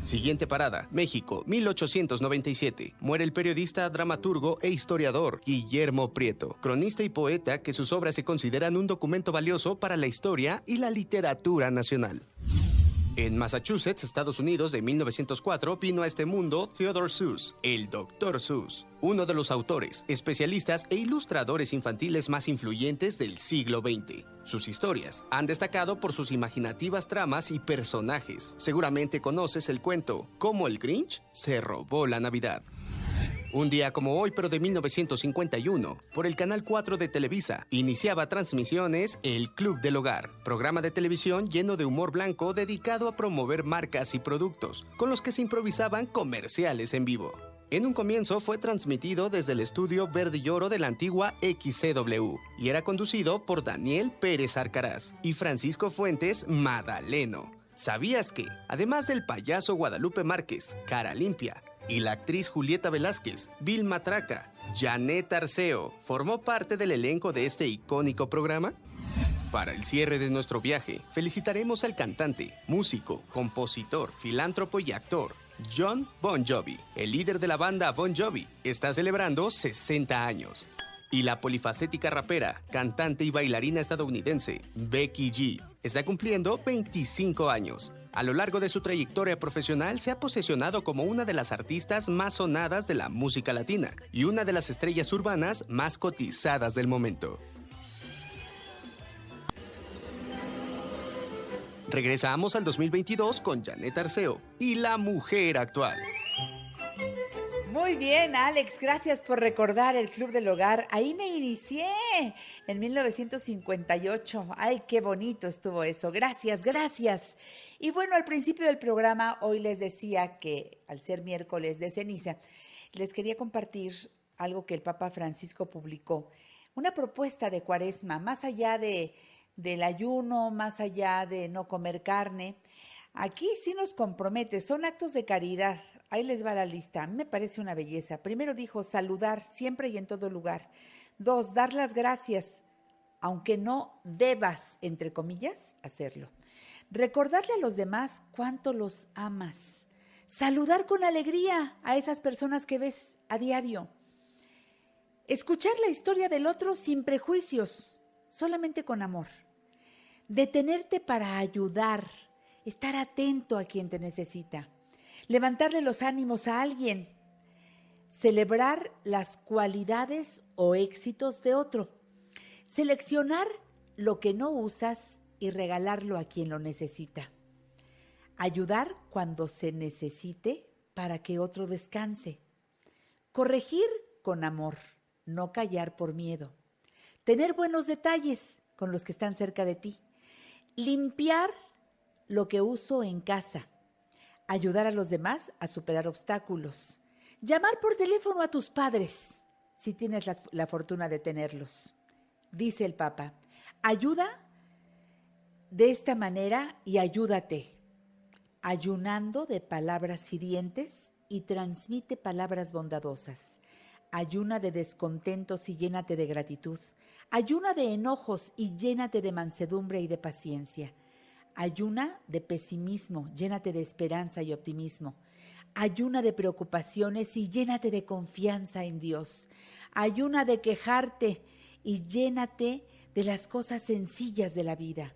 Siguiente parada, México, mil ochocientos noventa y siete. Muere el periodista, dramaturgo e historiador Guillermo Prieto, cronista y poeta que sus obras se consideran un documento valioso para la historia y la literatura nacional. En Massachusetts, Estados Unidos, de mil novecientos cuatro, vino a este mundo Theodore Seuss, el doctor Seuss, uno de los autores, especialistas e ilustradores infantiles más influyentes del siglo veinte. Sus historias han destacado por sus imaginativas tramas y personajes. Seguramente conoces el cuento ¿Cómo el Grinch se robó la Navidad? Un día como hoy, pero de mil novecientos cincuenta y uno, por el Canal cuatro de Televisa, iniciaba transmisiones El Club del Hogar, programa de televisión lleno de humor blanco dedicado a promover marcas y productos, con los que se improvisaban comerciales en vivo. En un comienzo fue transmitido desde el estudio Verde y Oro de la antigua X C W y era conducido por Daniel Pérez Arcaraz y Francisco Fuentes Madaleno. ¿Sabías que, además del payaso Guadalupe Márquez, Cara Limpia, y la actriz Julieta Velázquez, Vilma Traca, Janett Arceo, formó parte del elenco de este icónico programa? Para el cierre de nuestro viaje, felicitaremos al cantante, músico, compositor, filántropo y actor, John Bon Jovi. El líder de la banda Bon Jovi está celebrando sesenta años. Y la polifacética rapera, cantante y bailarina estadounidense, Becky G, está cumpliendo veinticinco años. A lo largo de su trayectoria profesional se ha posicionado como una de las artistas más sonadas de la música latina y una de las estrellas urbanas más cotizadas del momento. Regresamos al dos mil veintidós con Janett Arceo y La Mujer Actual. Muy bien, Alex, gracias por recordar El Club del Hogar. Ahí me inicié en mil novecientos cincuenta y ocho. Ay, qué bonito estuvo eso. Gracias, gracias. Y bueno, al principio del programa hoy les decía que al ser miércoles de ceniza, les quería compartir algo que el Papa Francisco publicó. Una propuesta de cuaresma, más allá de, del ayuno, más allá de no comer carne. Aquí sí nos compromete, son actos de caridad. Ahí les va la lista. A mí me parece una belleza. Primero dijo, saludar siempre y en todo lugar. Dos, dar las gracias, aunque no debas, entre comillas, hacerlo. Recordarle a los demás cuánto los amas. Saludar con alegría a esas personas que ves a diario. Escuchar la historia del otro sin prejuicios, solamente con amor. Detenerte para ayudar. Estar atento a quien te necesita. Levantarle los ánimos a alguien, celebrar las cualidades o éxitos de otro, seleccionar lo que no usas y regalarlo a quien lo necesita, ayudar cuando se necesite para que otro descanse, corregir con amor, no callar por miedo, tener buenos detalles, con los que están cerca de ti, limpiar lo que uso en casa, ayudar a los demás a superar obstáculos, llamar por teléfono a tus padres, si tienes la, la fortuna de tenerlos. Dice el Papa, ayuda de esta manera y ayúdate, ayunando de palabras hirientes y transmite palabras bondadosas. Ayuna de descontentos y llénate de gratitud. Ayuna de enojos y llénate de mansedumbre y de paciencia. Ayuna de pesimismo, llénate de esperanza y optimismo. Ayuna de preocupaciones y llénate de confianza en Dios. Ayuna de quejarte y llénate de las cosas sencillas de la vida.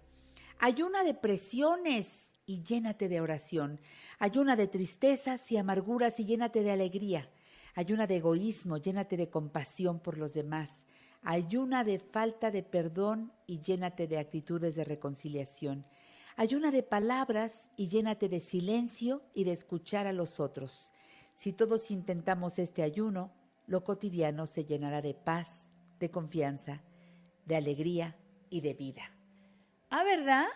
Ayuna de presiones y llénate de oración. Ayuna de tristezas y amarguras y llénate de alegría. Ayuna de egoísmo, llénate de compasión por los demás. Ayuna de falta de perdón y llénate de actitudes de reconciliación. Ayuna de palabras y llénate de silencio y de escuchar a los otros. Si todos intentamos este ayuno, lo cotidiano se llenará de paz, de confianza, de alegría y de vida. ¿Ah, verdad?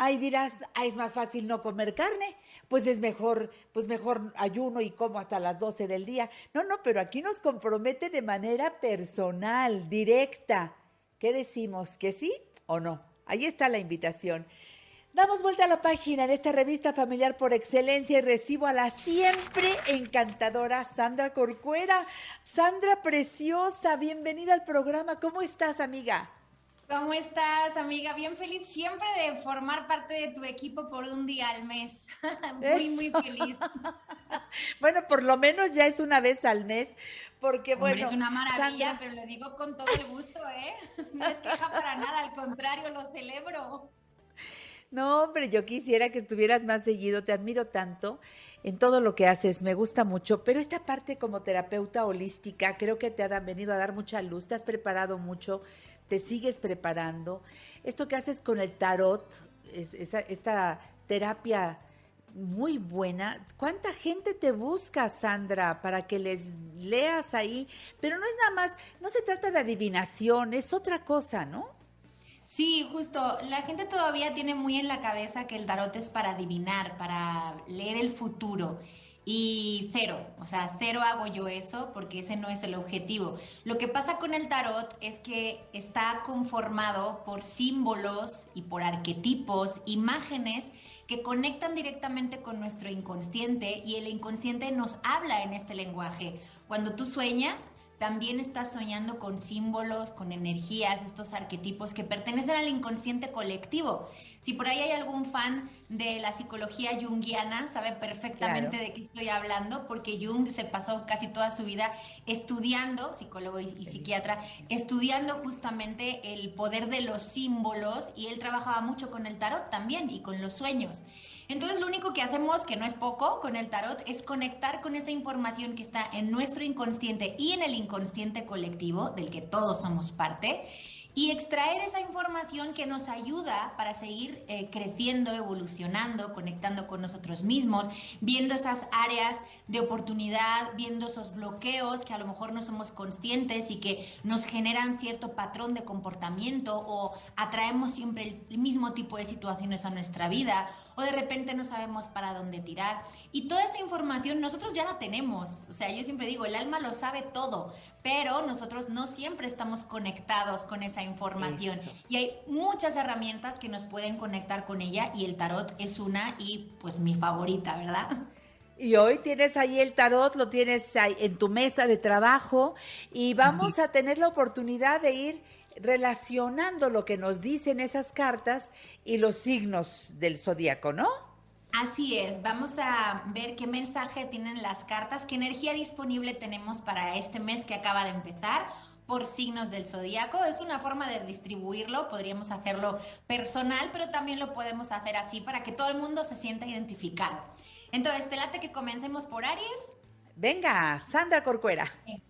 Ahí dirás, ah, es más fácil no comer carne, pues es mejor, pues mejor ayuno y como hasta las doce del día. No, no, pero aquí nos compromete de manera personal, directa. ¿Qué decimos? ¿Que sí o no? Ahí está la invitación. Damos vuelta a la página de esta revista familiar por excelencia y recibo a la siempre encantadora Sandra Corcuera. Sandra preciosa, bienvenida al programa. ¿Cómo estás, amiga? ¿Cómo estás, amiga? Bien feliz siempre de formar parte de tu equipo por un día al mes. Muy, muy feliz. Bueno, por lo menos ya es una vez al mes, porque Hombre, bueno... es una maravilla, Sandra... pero lo digo con todo el gusto, ¿eh? No es queja para nada, al contrario, lo celebro. No, hombre, yo quisiera que estuvieras más seguido, te admiro tanto en todo lo que haces, me gusta mucho, pero esta parte como terapeuta holística creo que te han venido a dar mucha luz, te has preparado mucho, te sigues preparando. Esto que haces con el tarot, es, es, esta terapia muy buena, ¿cuánta gente te busca, Sandra, para que les leas ahí? Pero no es nada más, no se trata de adivinación, es otra cosa, ¿no? Sí, justo. La gente todavía tiene muy en la cabeza que el tarot es para adivinar, para leer el futuro. Y cero, o sea, cero hago yo eso porque ese no es el objetivo. Lo que pasa con el tarot es que está conformado por símbolos y por arquetipos, imágenes que conectan directamente con nuestro inconsciente y el inconsciente nos habla en este lenguaje. Cuando tú sueñas, también estás soñando con símbolos, con energías, estos arquetipos que pertenecen al inconsciente colectivo. Si por ahí hay algún fan de la psicología junguiana, sabe perfectamente claro. de qué estoy hablando, porque Jung se pasó casi toda su vida estudiando, psicólogo y, y psiquiatra, estudiando justamente el poder de los símbolos, y él trabajaba mucho con el tarot también y con los sueños. Entonces lo único que hacemos, que no es poco, con el tarot es conectar con esa información que está en nuestro inconsciente y en el inconsciente colectivo, del que todos somos parte, y extraer esa información que nos ayuda para seguir eh, creciendo, evolucionando, conectando con nosotros mismos, viendo esas áreas de oportunidad, viendo esos bloqueos que a lo mejor no somos conscientes y que nos generan cierto patrón de comportamiento, o atraemos siempre el mismo tipo de situaciones a nuestra vida, o de repente no sabemos para dónde tirar. Y toda esa información nosotros ya la tenemos. O sea, yo siempre digo, el alma lo sabe todo, pero nosotros no siempre estamos conectados con esa información. Eso. Y hay muchas herramientas que nos pueden conectar con ella, y el tarot es una, y pues mi favorita, ¿verdad? Y hoy tienes ahí el tarot, lo tienes ahí en tu mesa de trabajo, y vamos sí. a tener la oportunidad de ir relacionando lo que nos dicen esas cartas y los signos del zodíaco, ¿no? Así es, vamos a ver qué mensaje tienen las cartas, qué energía disponible tenemos para este mes que acaba de empezar por signos del zodíaco. Es una forma de distribuirlo, podríamos hacerlo personal, pero también lo podemos hacer así para que todo el mundo se sienta identificado. Entonces, ¿te late que comencemos por Aries? Venga, Sandra Corcuera. Venga.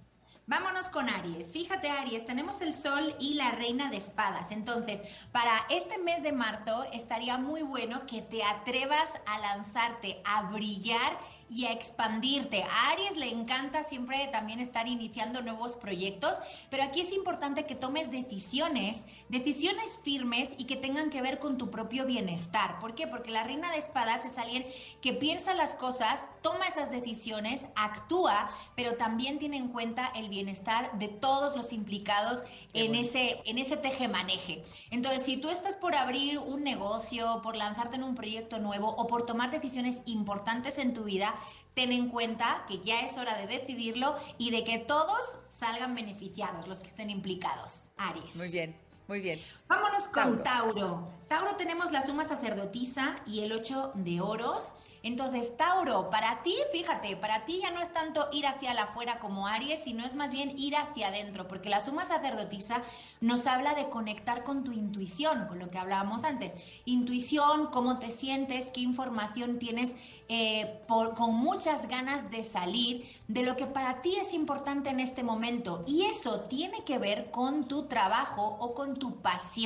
Vámonos con Aries. Fíjate, Aries, tenemos el Sol y la Reina de Espadas. Entonces, para este mes de marzo estaría muy bueno que te atrevas a lanzarte, a brillar y a expandirte. A Aries le encanta siempre también estar iniciando nuevos proyectos, pero aquí es importante que tomes decisiones, decisiones firmes y que tengan que ver con tu propio bienestar. ¿Por qué? Porque la reina de espadas es alguien que piensa las cosas, toma esas decisiones, actúa, pero también tiene en cuenta el bienestar de todos los implicados en ese, en ese tejemaneje. Entonces, si tú estás por abrir un negocio, por lanzarte en un proyecto nuevo o por tomar decisiones importantes en tu vida, ten en cuenta que ya es hora de decidirlo y de que todos salgan beneficiados, los que estén implicados. Aries. Muy bien, muy bien. Vámonos con Tauro. Tauro, Tauro tenemos la suma sacerdotisa y el ocho de oros. Entonces, Tauro, para ti, fíjate, para ti ya no es tanto ir hacia la afuera como Aries, sino es más bien ir hacia adentro, porque la suma sacerdotisa nos habla de conectar con tu intuición, con lo que hablábamos antes. Intuición, cómo te sientes, qué información tienes eh, por, con muchas ganas de salir de lo que para ti es importante en este momento. Y eso tiene que ver con tu trabajo o con tu pasión.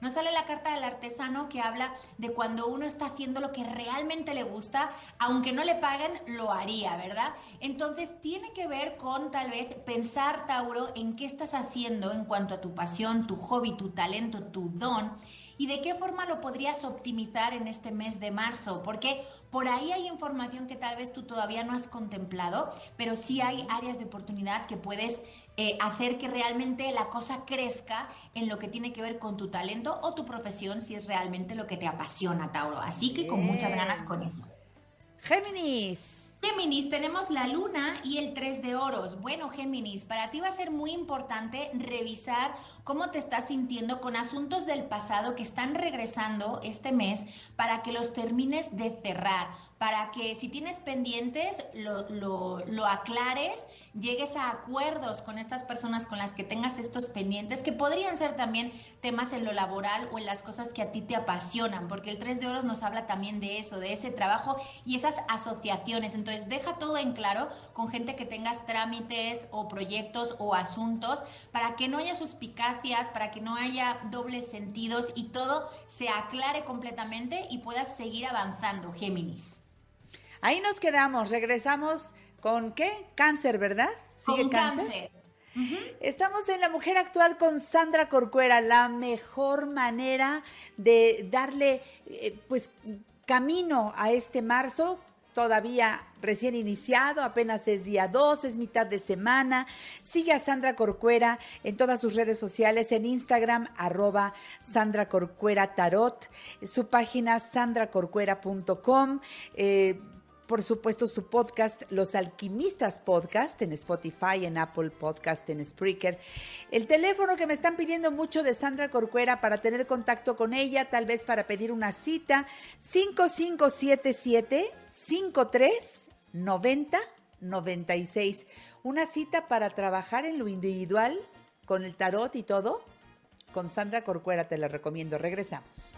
Nos sale la carta del artesano que habla de cuando uno está haciendo lo que realmente le gusta, aunque no le paguen, lo haría, ¿verdad? Entonces tiene que ver con tal vez pensar, Tauro, en qué estás haciendo en cuanto a tu pasión, tu hobby, tu talento, tu don y de qué forma lo podrías optimizar en este mes de marzo, porque por ahí hay información que tal vez tú todavía no has contemplado, pero sí hay áreas de oportunidad que puedes eh, hacer que realmente la cosa crezca en lo que tiene que ver con tu talento o tu profesión, si es realmente lo que te apasiona, Tauro. Así que con muchas ganas con eso. Géminis. Géminis, tenemos la luna y el tres de oros. Bueno, Géminis, para ti va a ser muy importante revisar cómo te estás sintiendo con asuntos del pasado que están regresando este mes para que los termines de cerrar, para que si tienes pendientes lo, lo, lo aclares, llegues a acuerdos con estas personas con las que tengas estos pendientes, que podrían ser también temas en lo laboral o en las cosas que a ti te apasionan, porque el tres de oros nos habla también de eso, de ese trabajo y esas asociaciones. Entonces deja todo en claro con gente que tengas trámites o proyectos o asuntos, para que no haya suspicacias, para que no haya dobles sentidos y todo se aclare completamente y puedas seguir avanzando, Géminis. Ahí nos quedamos, regresamos con ¿qué? Cáncer, ¿verdad? ¿Sigue con cáncer? cáncer. Uh-huh. Estamos en La Mujer Actual con Sandra Corcuera, la mejor manera de darle eh, pues camino a este marzo, todavía recién iniciado, apenas es día dos, es mitad de semana. Sigue a Sandra Corcuera en todas sus redes sociales, en Instagram, arroba Sandra Corcuera Tarot, su página sandra corcuera punto com, eh, por supuesto, su podcast, Los Alquimistas Podcast, en Spotify, en Apple Podcast, en Spreaker. El teléfono que me están pidiendo mucho de Sandra Corcuera para tener contacto con ella, tal vez para pedir una cita, cinco cinco siete siete, cinco tres nueve cero nueve seis. Una cita para trabajar en lo individual, con el tarot y todo. Con Sandra Corcuera te la recomiendo. Regresamos.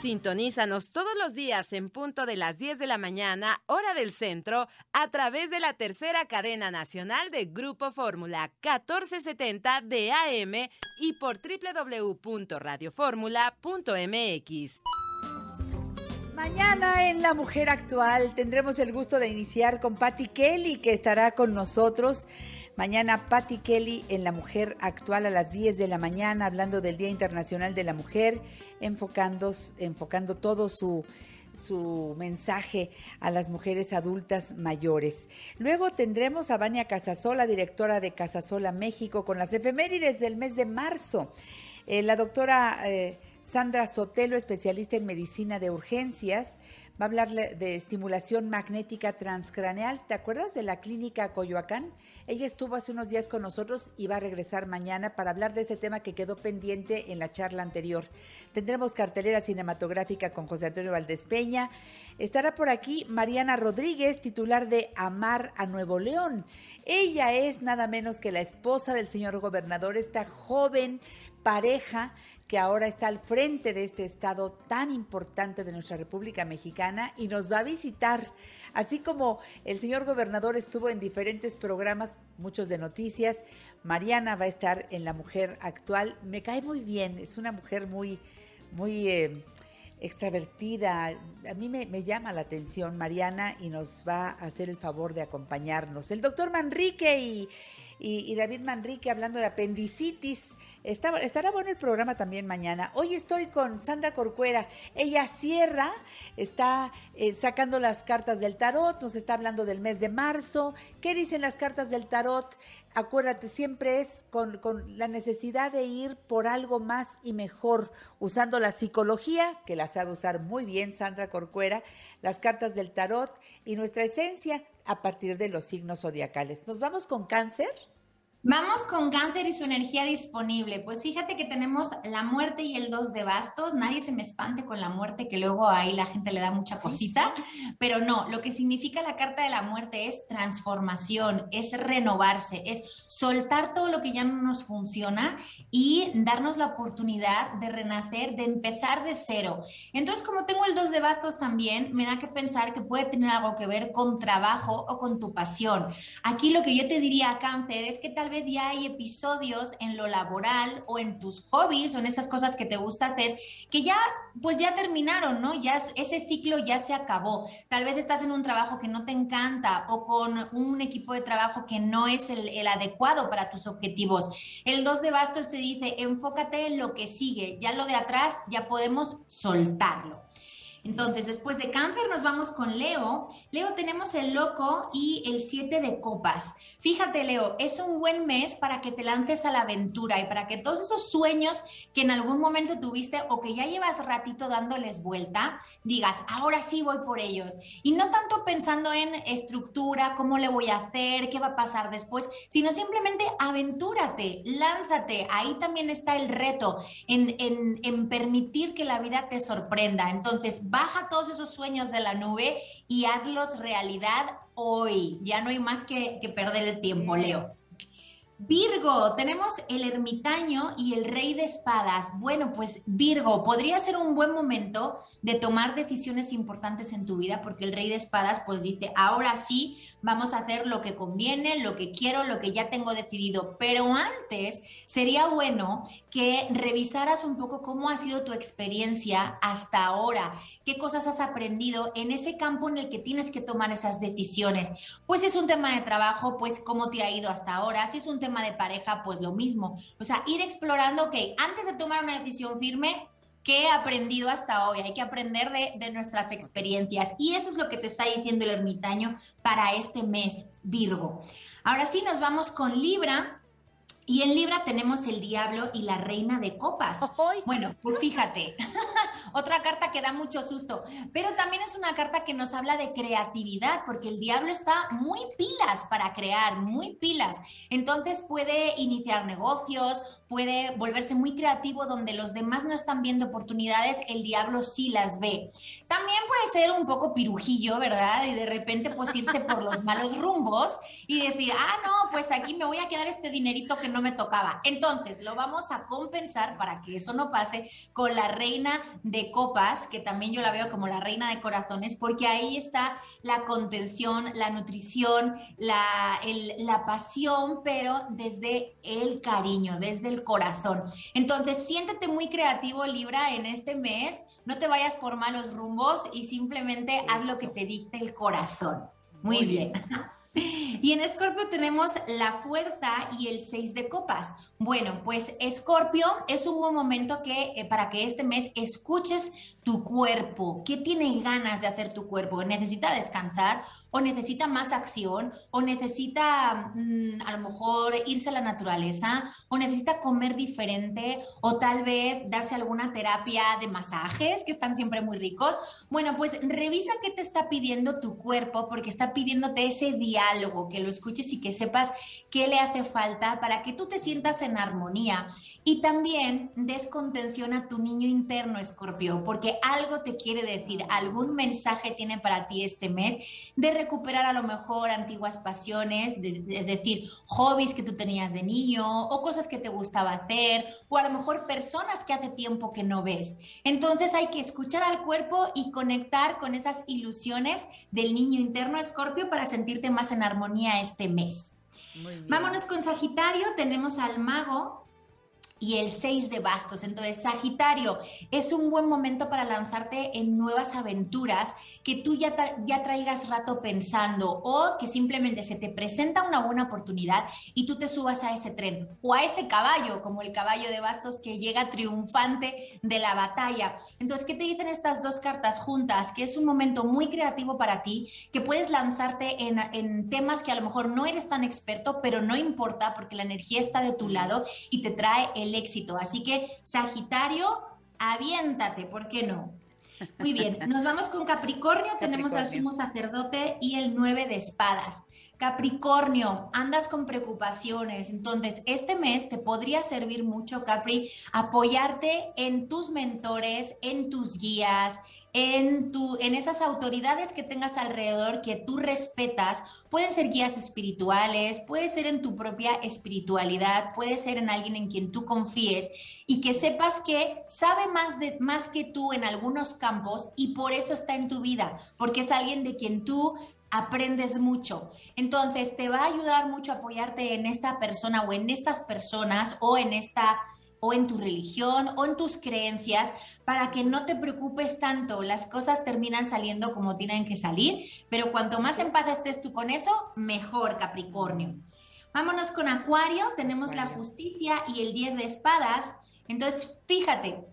Sintonízanos todos los días en punto de las diez de la mañana, hora del centro, a través de la tercera cadena nacional de Grupo Fórmula, mil cuatrocientos setenta de A M y por doble u doble u doble u punto radio fórmula punto m x. Mañana en La Mujer Actual tendremos el gusto de iniciar con Patti Kelly, que estará con nosotros. Mañana Patti Kelly en La Mujer Actual a las diez de la mañana, hablando del Día Internacional de la Mujer, enfocando, enfocando todo su, su mensaje a las mujeres adultas mayores. Luego tendremos a Vania Casasola, directora de Casasola México, con las efemérides del mes de marzo. Eh, la doctora... Eh, Sandra Sotelo, especialista en medicina de urgencias, va a hablar de estimulación magnética transcraneal. ¿Te acuerdas de la clínica Coyoacán? Ella estuvo hace unos días con nosotros y va a regresar mañana para hablar de este tema que quedó pendiente en la charla anterior. Tendremos cartelera cinematográfica con José Antonio Valdés Peña. Estará por aquí Mariana Rodríguez, titular de Amar a Nuevo León. Ella es nada menos que la esposa del señor gobernador, esta joven pareja que ahora está al frente de este estado tan importante de nuestra República Mexicana y nos va a visitar. Así como el señor gobernador estuvo en diferentes programas, muchos de noticias, Mariana va a estar en La Mujer Actual. Me cae muy bien, es una mujer muy, muy eh, extravertida. A mí me, me llama la atención Mariana y nos va a hacer el favor de acompañarnos. El doctor Manrique y, y, y David Manrique hablando de apendicitis. Está, estará bueno el programa también mañana. Hoy estoy con Sandra Corcuera. Ella cierra, está eh, sacando las cartas del tarot, nos está hablando del mes de marzo. ¿Qué dicen las cartas del tarot? Acuérdate, siempre es con, con la necesidad de ir por algo más y mejor, usando la psicología, que la sabe usar muy bien Sandra Corcuera, las cartas del tarot y nuestra esencia a partir de los signos zodiacales. ¿Nos vamos con cáncer? Vamos con cáncer y su energía disponible. Pues fíjate que tenemos la muerte y el dos de bastos. Nadie se me espante con la muerte, que luego ahí la gente le da mucha cosita. Sí, sí. Pero no, lo que significa la carta de la muerte es transformación, es renovarse, es soltar todo lo que ya no nos funciona y darnos la oportunidad de renacer, de empezar de cero. Entonces, como tengo el dos de bastos también, me da que pensar que puede tener algo que ver con trabajo o con tu pasión. Aquí lo que yo te diría a cáncer es que tal vez ya hay episodios en lo laboral o en tus hobbies o en esas cosas que te gusta hacer que ya pues ya terminaron, ¿no? Ya ese ciclo ya se acabó. Tal vez estás en un trabajo que no te encanta o con un equipo de trabajo que no es el, el adecuado para tus objetivos. El dos de bastos te dice, enfócate en lo que sigue, ya lo de atrás ya podemos soltarlo. Entonces, después de cáncer nos vamos con Leo. Leo, tenemos el loco y el siete de copas. Fíjate, Leo, es un buen mes para que te lances a la aventura y para que todos esos sueños que en algún momento tuviste o que ya llevas ratito dándoles vuelta, digas, ahora sí voy por ellos. Y no tanto pensando en estructura, cómo le voy a hacer, qué va a pasar después, sino simplemente aventúrate, lánzate. Ahí también está el reto en, en, en permitir que la vida te sorprenda. Entonces, baja todos esos sueños de la nube y hazlos realidad hoy. Ya no hay más que, que perder el tiempo, Leo. Virgo, tenemos el ermitaño y el rey de espadas. Bueno, pues Virgo, podría ser un buen momento de tomar decisiones importantes en tu vida porque el rey de espadas pues dice, ahora sí vamos a hacer lo que conviene, lo que quiero, lo que ya tengo decidido. Pero antes sería bueno que revisaras un poco cómo ha sido tu experiencia hasta ahora, qué cosas has aprendido en ese campo en el que tienes que tomar esas decisiones. Pues si es un tema de trabajo, pues cómo te ha ido hasta ahora, si es un tema de pareja, pues lo mismo. O sea, ir explorando, ok, antes de tomar una decisión firme, ¿qué he aprendido hasta hoy? Hay que aprender de, de nuestras experiencias. Y eso es lo que te está diciendo el ermitaño para este mes, Virgo. Ahora sí, nos vamos con Libra. Y en Libra tenemos el diablo y la reina de copas. Bueno, pues fíjate, otra carta que da mucho susto, pero también es una carta que nos habla de creatividad, porque el diablo está muy pilas para crear, muy pilas. Entonces puede iniciar negocios, puede volverse muy creativo donde los demás no están viendo oportunidades, el diablo sí las ve. También puede ser un poco pirujillo, ¿verdad? Y de repente pues irse por los malos rumbos y decir, ah, no, pues aquí me voy a quedar este dinerito que no me tocaba. Entonces, lo vamos a compensar para que eso no pase con la reina de copas, que también yo la veo como la reina de corazones, porque ahí está la contención, la nutrición, la, el, la pasión, pero desde el cariño, desde el corazón. Entonces, siéntete muy creativo, Libra, en este mes. No te vayas por malos rumbos y simplemente eso, haz lo que te dicte el corazón. Muy, muy bien. bien. Y en Escorpio tenemos la fuerza y el seis de copas. Bueno, pues Escorpio es un buen momento que, eh, para que este mes escuches tu cuerpo. ¿Qué tiene ganas de hacer tu cuerpo? ¿Necesita descansar? ¿O necesita más acción? ¿O necesita mm, a lo mejor irse a la naturaleza? ¿O necesita comer diferente? ¿O tal vez darse alguna terapia de masajes que están siempre muy ricos? Bueno, pues revisa qué te está pidiendo tu cuerpo, porque está pidiéndote ese diálogo, que lo escuches y que sepas qué le hace falta para que tú te sientas en armonía. Y también des contención a tu niño interno, Escorpio, porque algo te quiere decir, algún mensaje tiene para ti este mes de recuperar a lo mejor antiguas pasiones, de, de, es decir, hobbies que tú tenías de niño o cosas que te gustaba hacer o a lo mejor personas que hace tiempo que no ves. Entonces hay que escuchar al cuerpo y conectar con esas ilusiones del niño interno, Escorpio, para sentirte más en armonía este mes. Vámonos con Sagitario, tenemos al mago y el seis de bastos. Entonces, Sagitario, es un buen momento para lanzarte en nuevas aventuras que tú ya, tra ya traigas rato pensando, o que simplemente se te presenta una buena oportunidad y tú te subas a ese tren o a ese caballo, como el caballo de bastos que llega triunfante de la batalla. Entonces, ¿qué te dicen estas dos cartas juntas? Que es un momento muy creativo para ti, que puedes lanzarte en, en temas que a lo mejor no eres tan experto, pero no importa porque la energía está de tu lado y te trae el éxito. Así que, Sagitario, aviéntate, ¿por qué no? Muy bien, nos vamos con Capricornio, Capricornio. Tenemos al sumo sacerdote y el nueve de espadas. Capricornio, andas con preocupaciones, entonces este mes te podría servir mucho, Capri, apoyarte en tus mentores, en tus guías, en, tu, en esas autoridades que tengas alrededor que tú respetas. Pueden ser guías espirituales, puede ser en tu propia espiritualidad, puede ser en alguien en quien tú confíes y que sepas que sabe más, de, más que tú en algunos campos y por eso está en tu vida, porque es alguien de quien tú aprendes mucho. Entonces, te va a ayudar mucho apoyarte en esta persona o en estas personas o en esta o en tu religión o en tus creencias para que no te preocupes tanto. Las cosas terminan saliendo como tienen que salir, pero cuanto más en paz estés tú con eso, mejor, Capricornio. Vámonos con Acuario, tenemos Acuario. La justicia y el diez de espadas. Entonces, fíjate,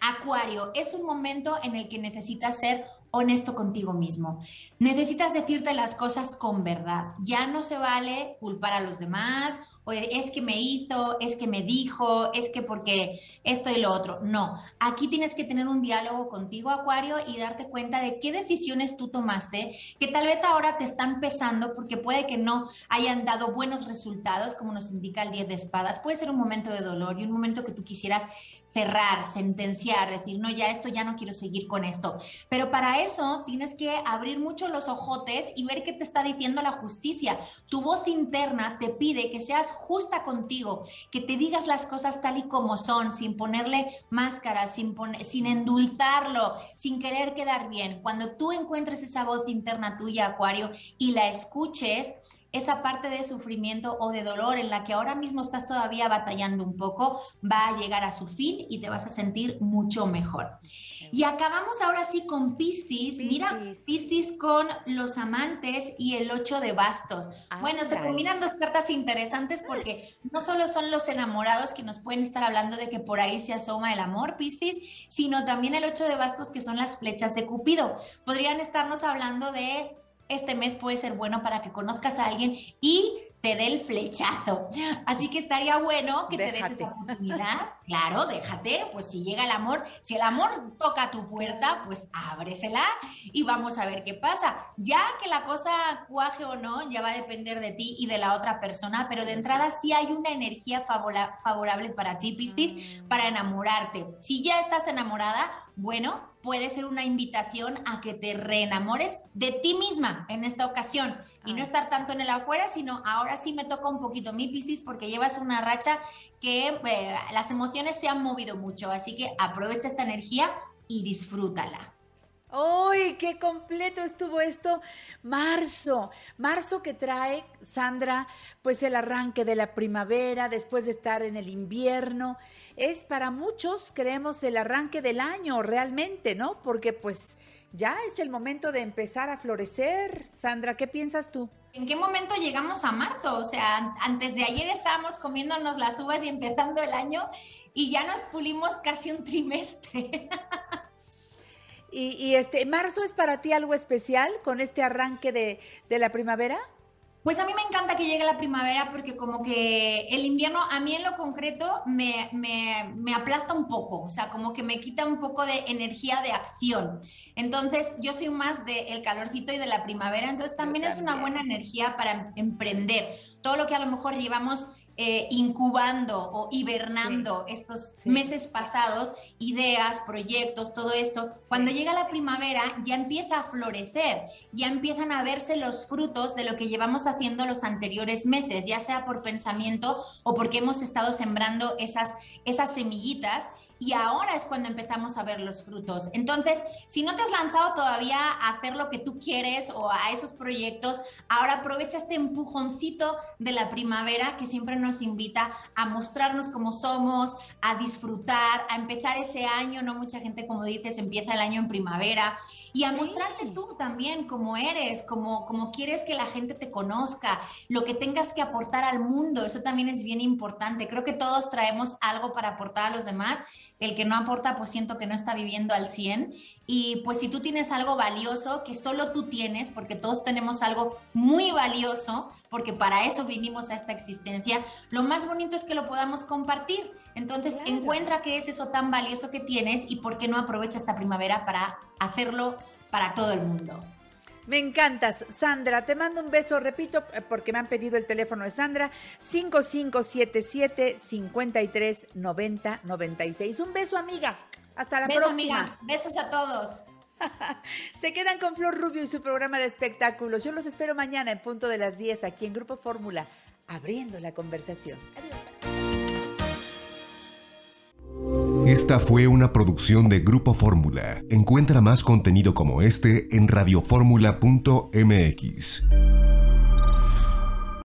Acuario, es un momento en el que necesitas ser honesto contigo mismo. Necesitas decirte las cosas con verdad. Ya no se vale culpar a los demás, o es que me hizo, es que me dijo, es que porque esto y lo otro. No, aquí tienes que tener un diálogo contigo, Acuario, y darte cuenta de qué decisiones tú tomaste, que tal vez ahora te están pesando porque puede que no hayan dado buenos resultados, como nos indica el diez de espadas. Puede ser un momento de dolor y un momento que tú quisieras cerrar, sentenciar, decir, no, ya esto, ya no quiero seguir con esto. Pero para eso tienes que abrir mucho los ojotes y ver qué te está diciendo la justicia. Tu voz interna te pide que seas justa contigo, que te digas las cosas tal y como son, sin ponerle máscaras, sin, pon sin endulzarlo, sin querer quedar bien. Cuando tú encuentres esa voz interna tuya, Acuario, y la escuches, esa parte de sufrimiento o de dolor en la que ahora mismo estás todavía batallando un poco, va a llegar a su fin y te vas a sentir mucho mejor. Y acabamos ahora sí con Piscis. Mira, Piscis con los amantes y el ocho de bastos. Ah, bueno, claro. Se combinan dos cartas interesantes porque no solo son los enamorados que nos pueden estar hablando de que por ahí se asoma el amor, Piscis, sino también el ocho de bastos, que son las flechas de Cupido. Podrían estarnos hablando de... Este mes puede ser bueno para que conozcas a alguien y te dé el flechazo. Así que estaría bueno que déjate. Te des esa oportunidad. Claro, déjate, pues si llega el amor, si el amor toca tu puerta, pues ábresela y vamos a ver qué pasa. Ya que la cosa cuaje o no, ya va a depender de ti y de la otra persona, pero de entrada sí hay una energía favora, favorable para ti, Piscis, mm. para enamorarte. Si ya estás enamorada, bueno, puede ser una invitación a que te reenamores de ti misma en esta ocasión y Ay, no estar tanto en el afuera, sino ahora sí me toca un poquito mi Piscis porque llevas una racha que eh, las emociones se han movido mucho, así que aprovecha esta energía y disfrútala. ¡Ay, qué completo estuvo esto! Marzo, marzo que trae, Sandra, pues el arranque de la primavera después de estar en el invierno. Es para muchos, creemos, el arranque del año realmente, ¿no? Porque pues ya es el momento de empezar a florecer. Sandra, ¿qué piensas tú? ¿En qué momento llegamos a marzo? O sea, antes de ayer estábamos comiéndonos las uvas y empezando el año y ya nos pulimos casi un trimestre. Y, y este, ¿marzo es para ti algo especial con este arranque de, de la primavera? Pues a mí me encanta que llegue la primavera porque como que el invierno a mí en lo concreto me, me, me aplasta un poco, o sea, como que me quita un poco de energía de acción. Entonces yo soy más del calorcito y de la primavera, entonces también, también es una buena energía para emprender todo lo que a lo mejor llevamos Eh, incubando o hibernando sí, estos sí. meses pasados, ideas, proyectos, todo esto. Cuando sí. llega la primavera ya empieza a florecer, ya empiezan a verse los frutos de lo que llevamos haciendo los anteriores meses, ya sea por pensamiento o porque hemos estado sembrando esas, esas semillitas y ahora es cuando empezamos a ver los frutos. Entonces, si no te has lanzado todavía a hacer lo que tú quieres o a esos proyectos, ahora aprovecha este empujoncito de la primavera que siempre nos invita a mostrarnos cómo somos, a disfrutar, a empezar ese año, ¿no? Mucha gente, como dices, empieza el año en primavera y a sí. mostrarte tú también cómo eres, cómo, cómo quieres que la gente te conozca, lo que tengas que aportar al mundo. Eso también es bien importante. Creo que todos traemos algo para aportar a los demás. El que no aporta, pues siento que no está viviendo al cien. Y pues si tú tienes algo valioso, que solo tú tienes, porque todos tenemos algo muy valioso, porque para eso vinimos a esta existencia, lo más bonito es que lo podamos compartir. Entonces, claro. encuentra qué es eso tan valioso que tienes y por qué no aprovecha esta primavera para hacerlo para todo el mundo. Me encantas, Sandra. Te mando un beso, repito, porque me han pedido el teléfono de Sandra, cinco cinco siete siete, cinco tres, noventa, noventa y seis. Un beso, amiga. Hasta la beso, próxima. Amiga. Besos a todos. Se quedan con Flor Rubio y su programa de espectáculos. Yo los espero mañana en punto de las diez aquí en Grupo Fórmula, abriendo la conversación. Adiós. Esta fue una producción de Grupo Fórmula. Encuentra más contenido como este en radio fórmula punto m x.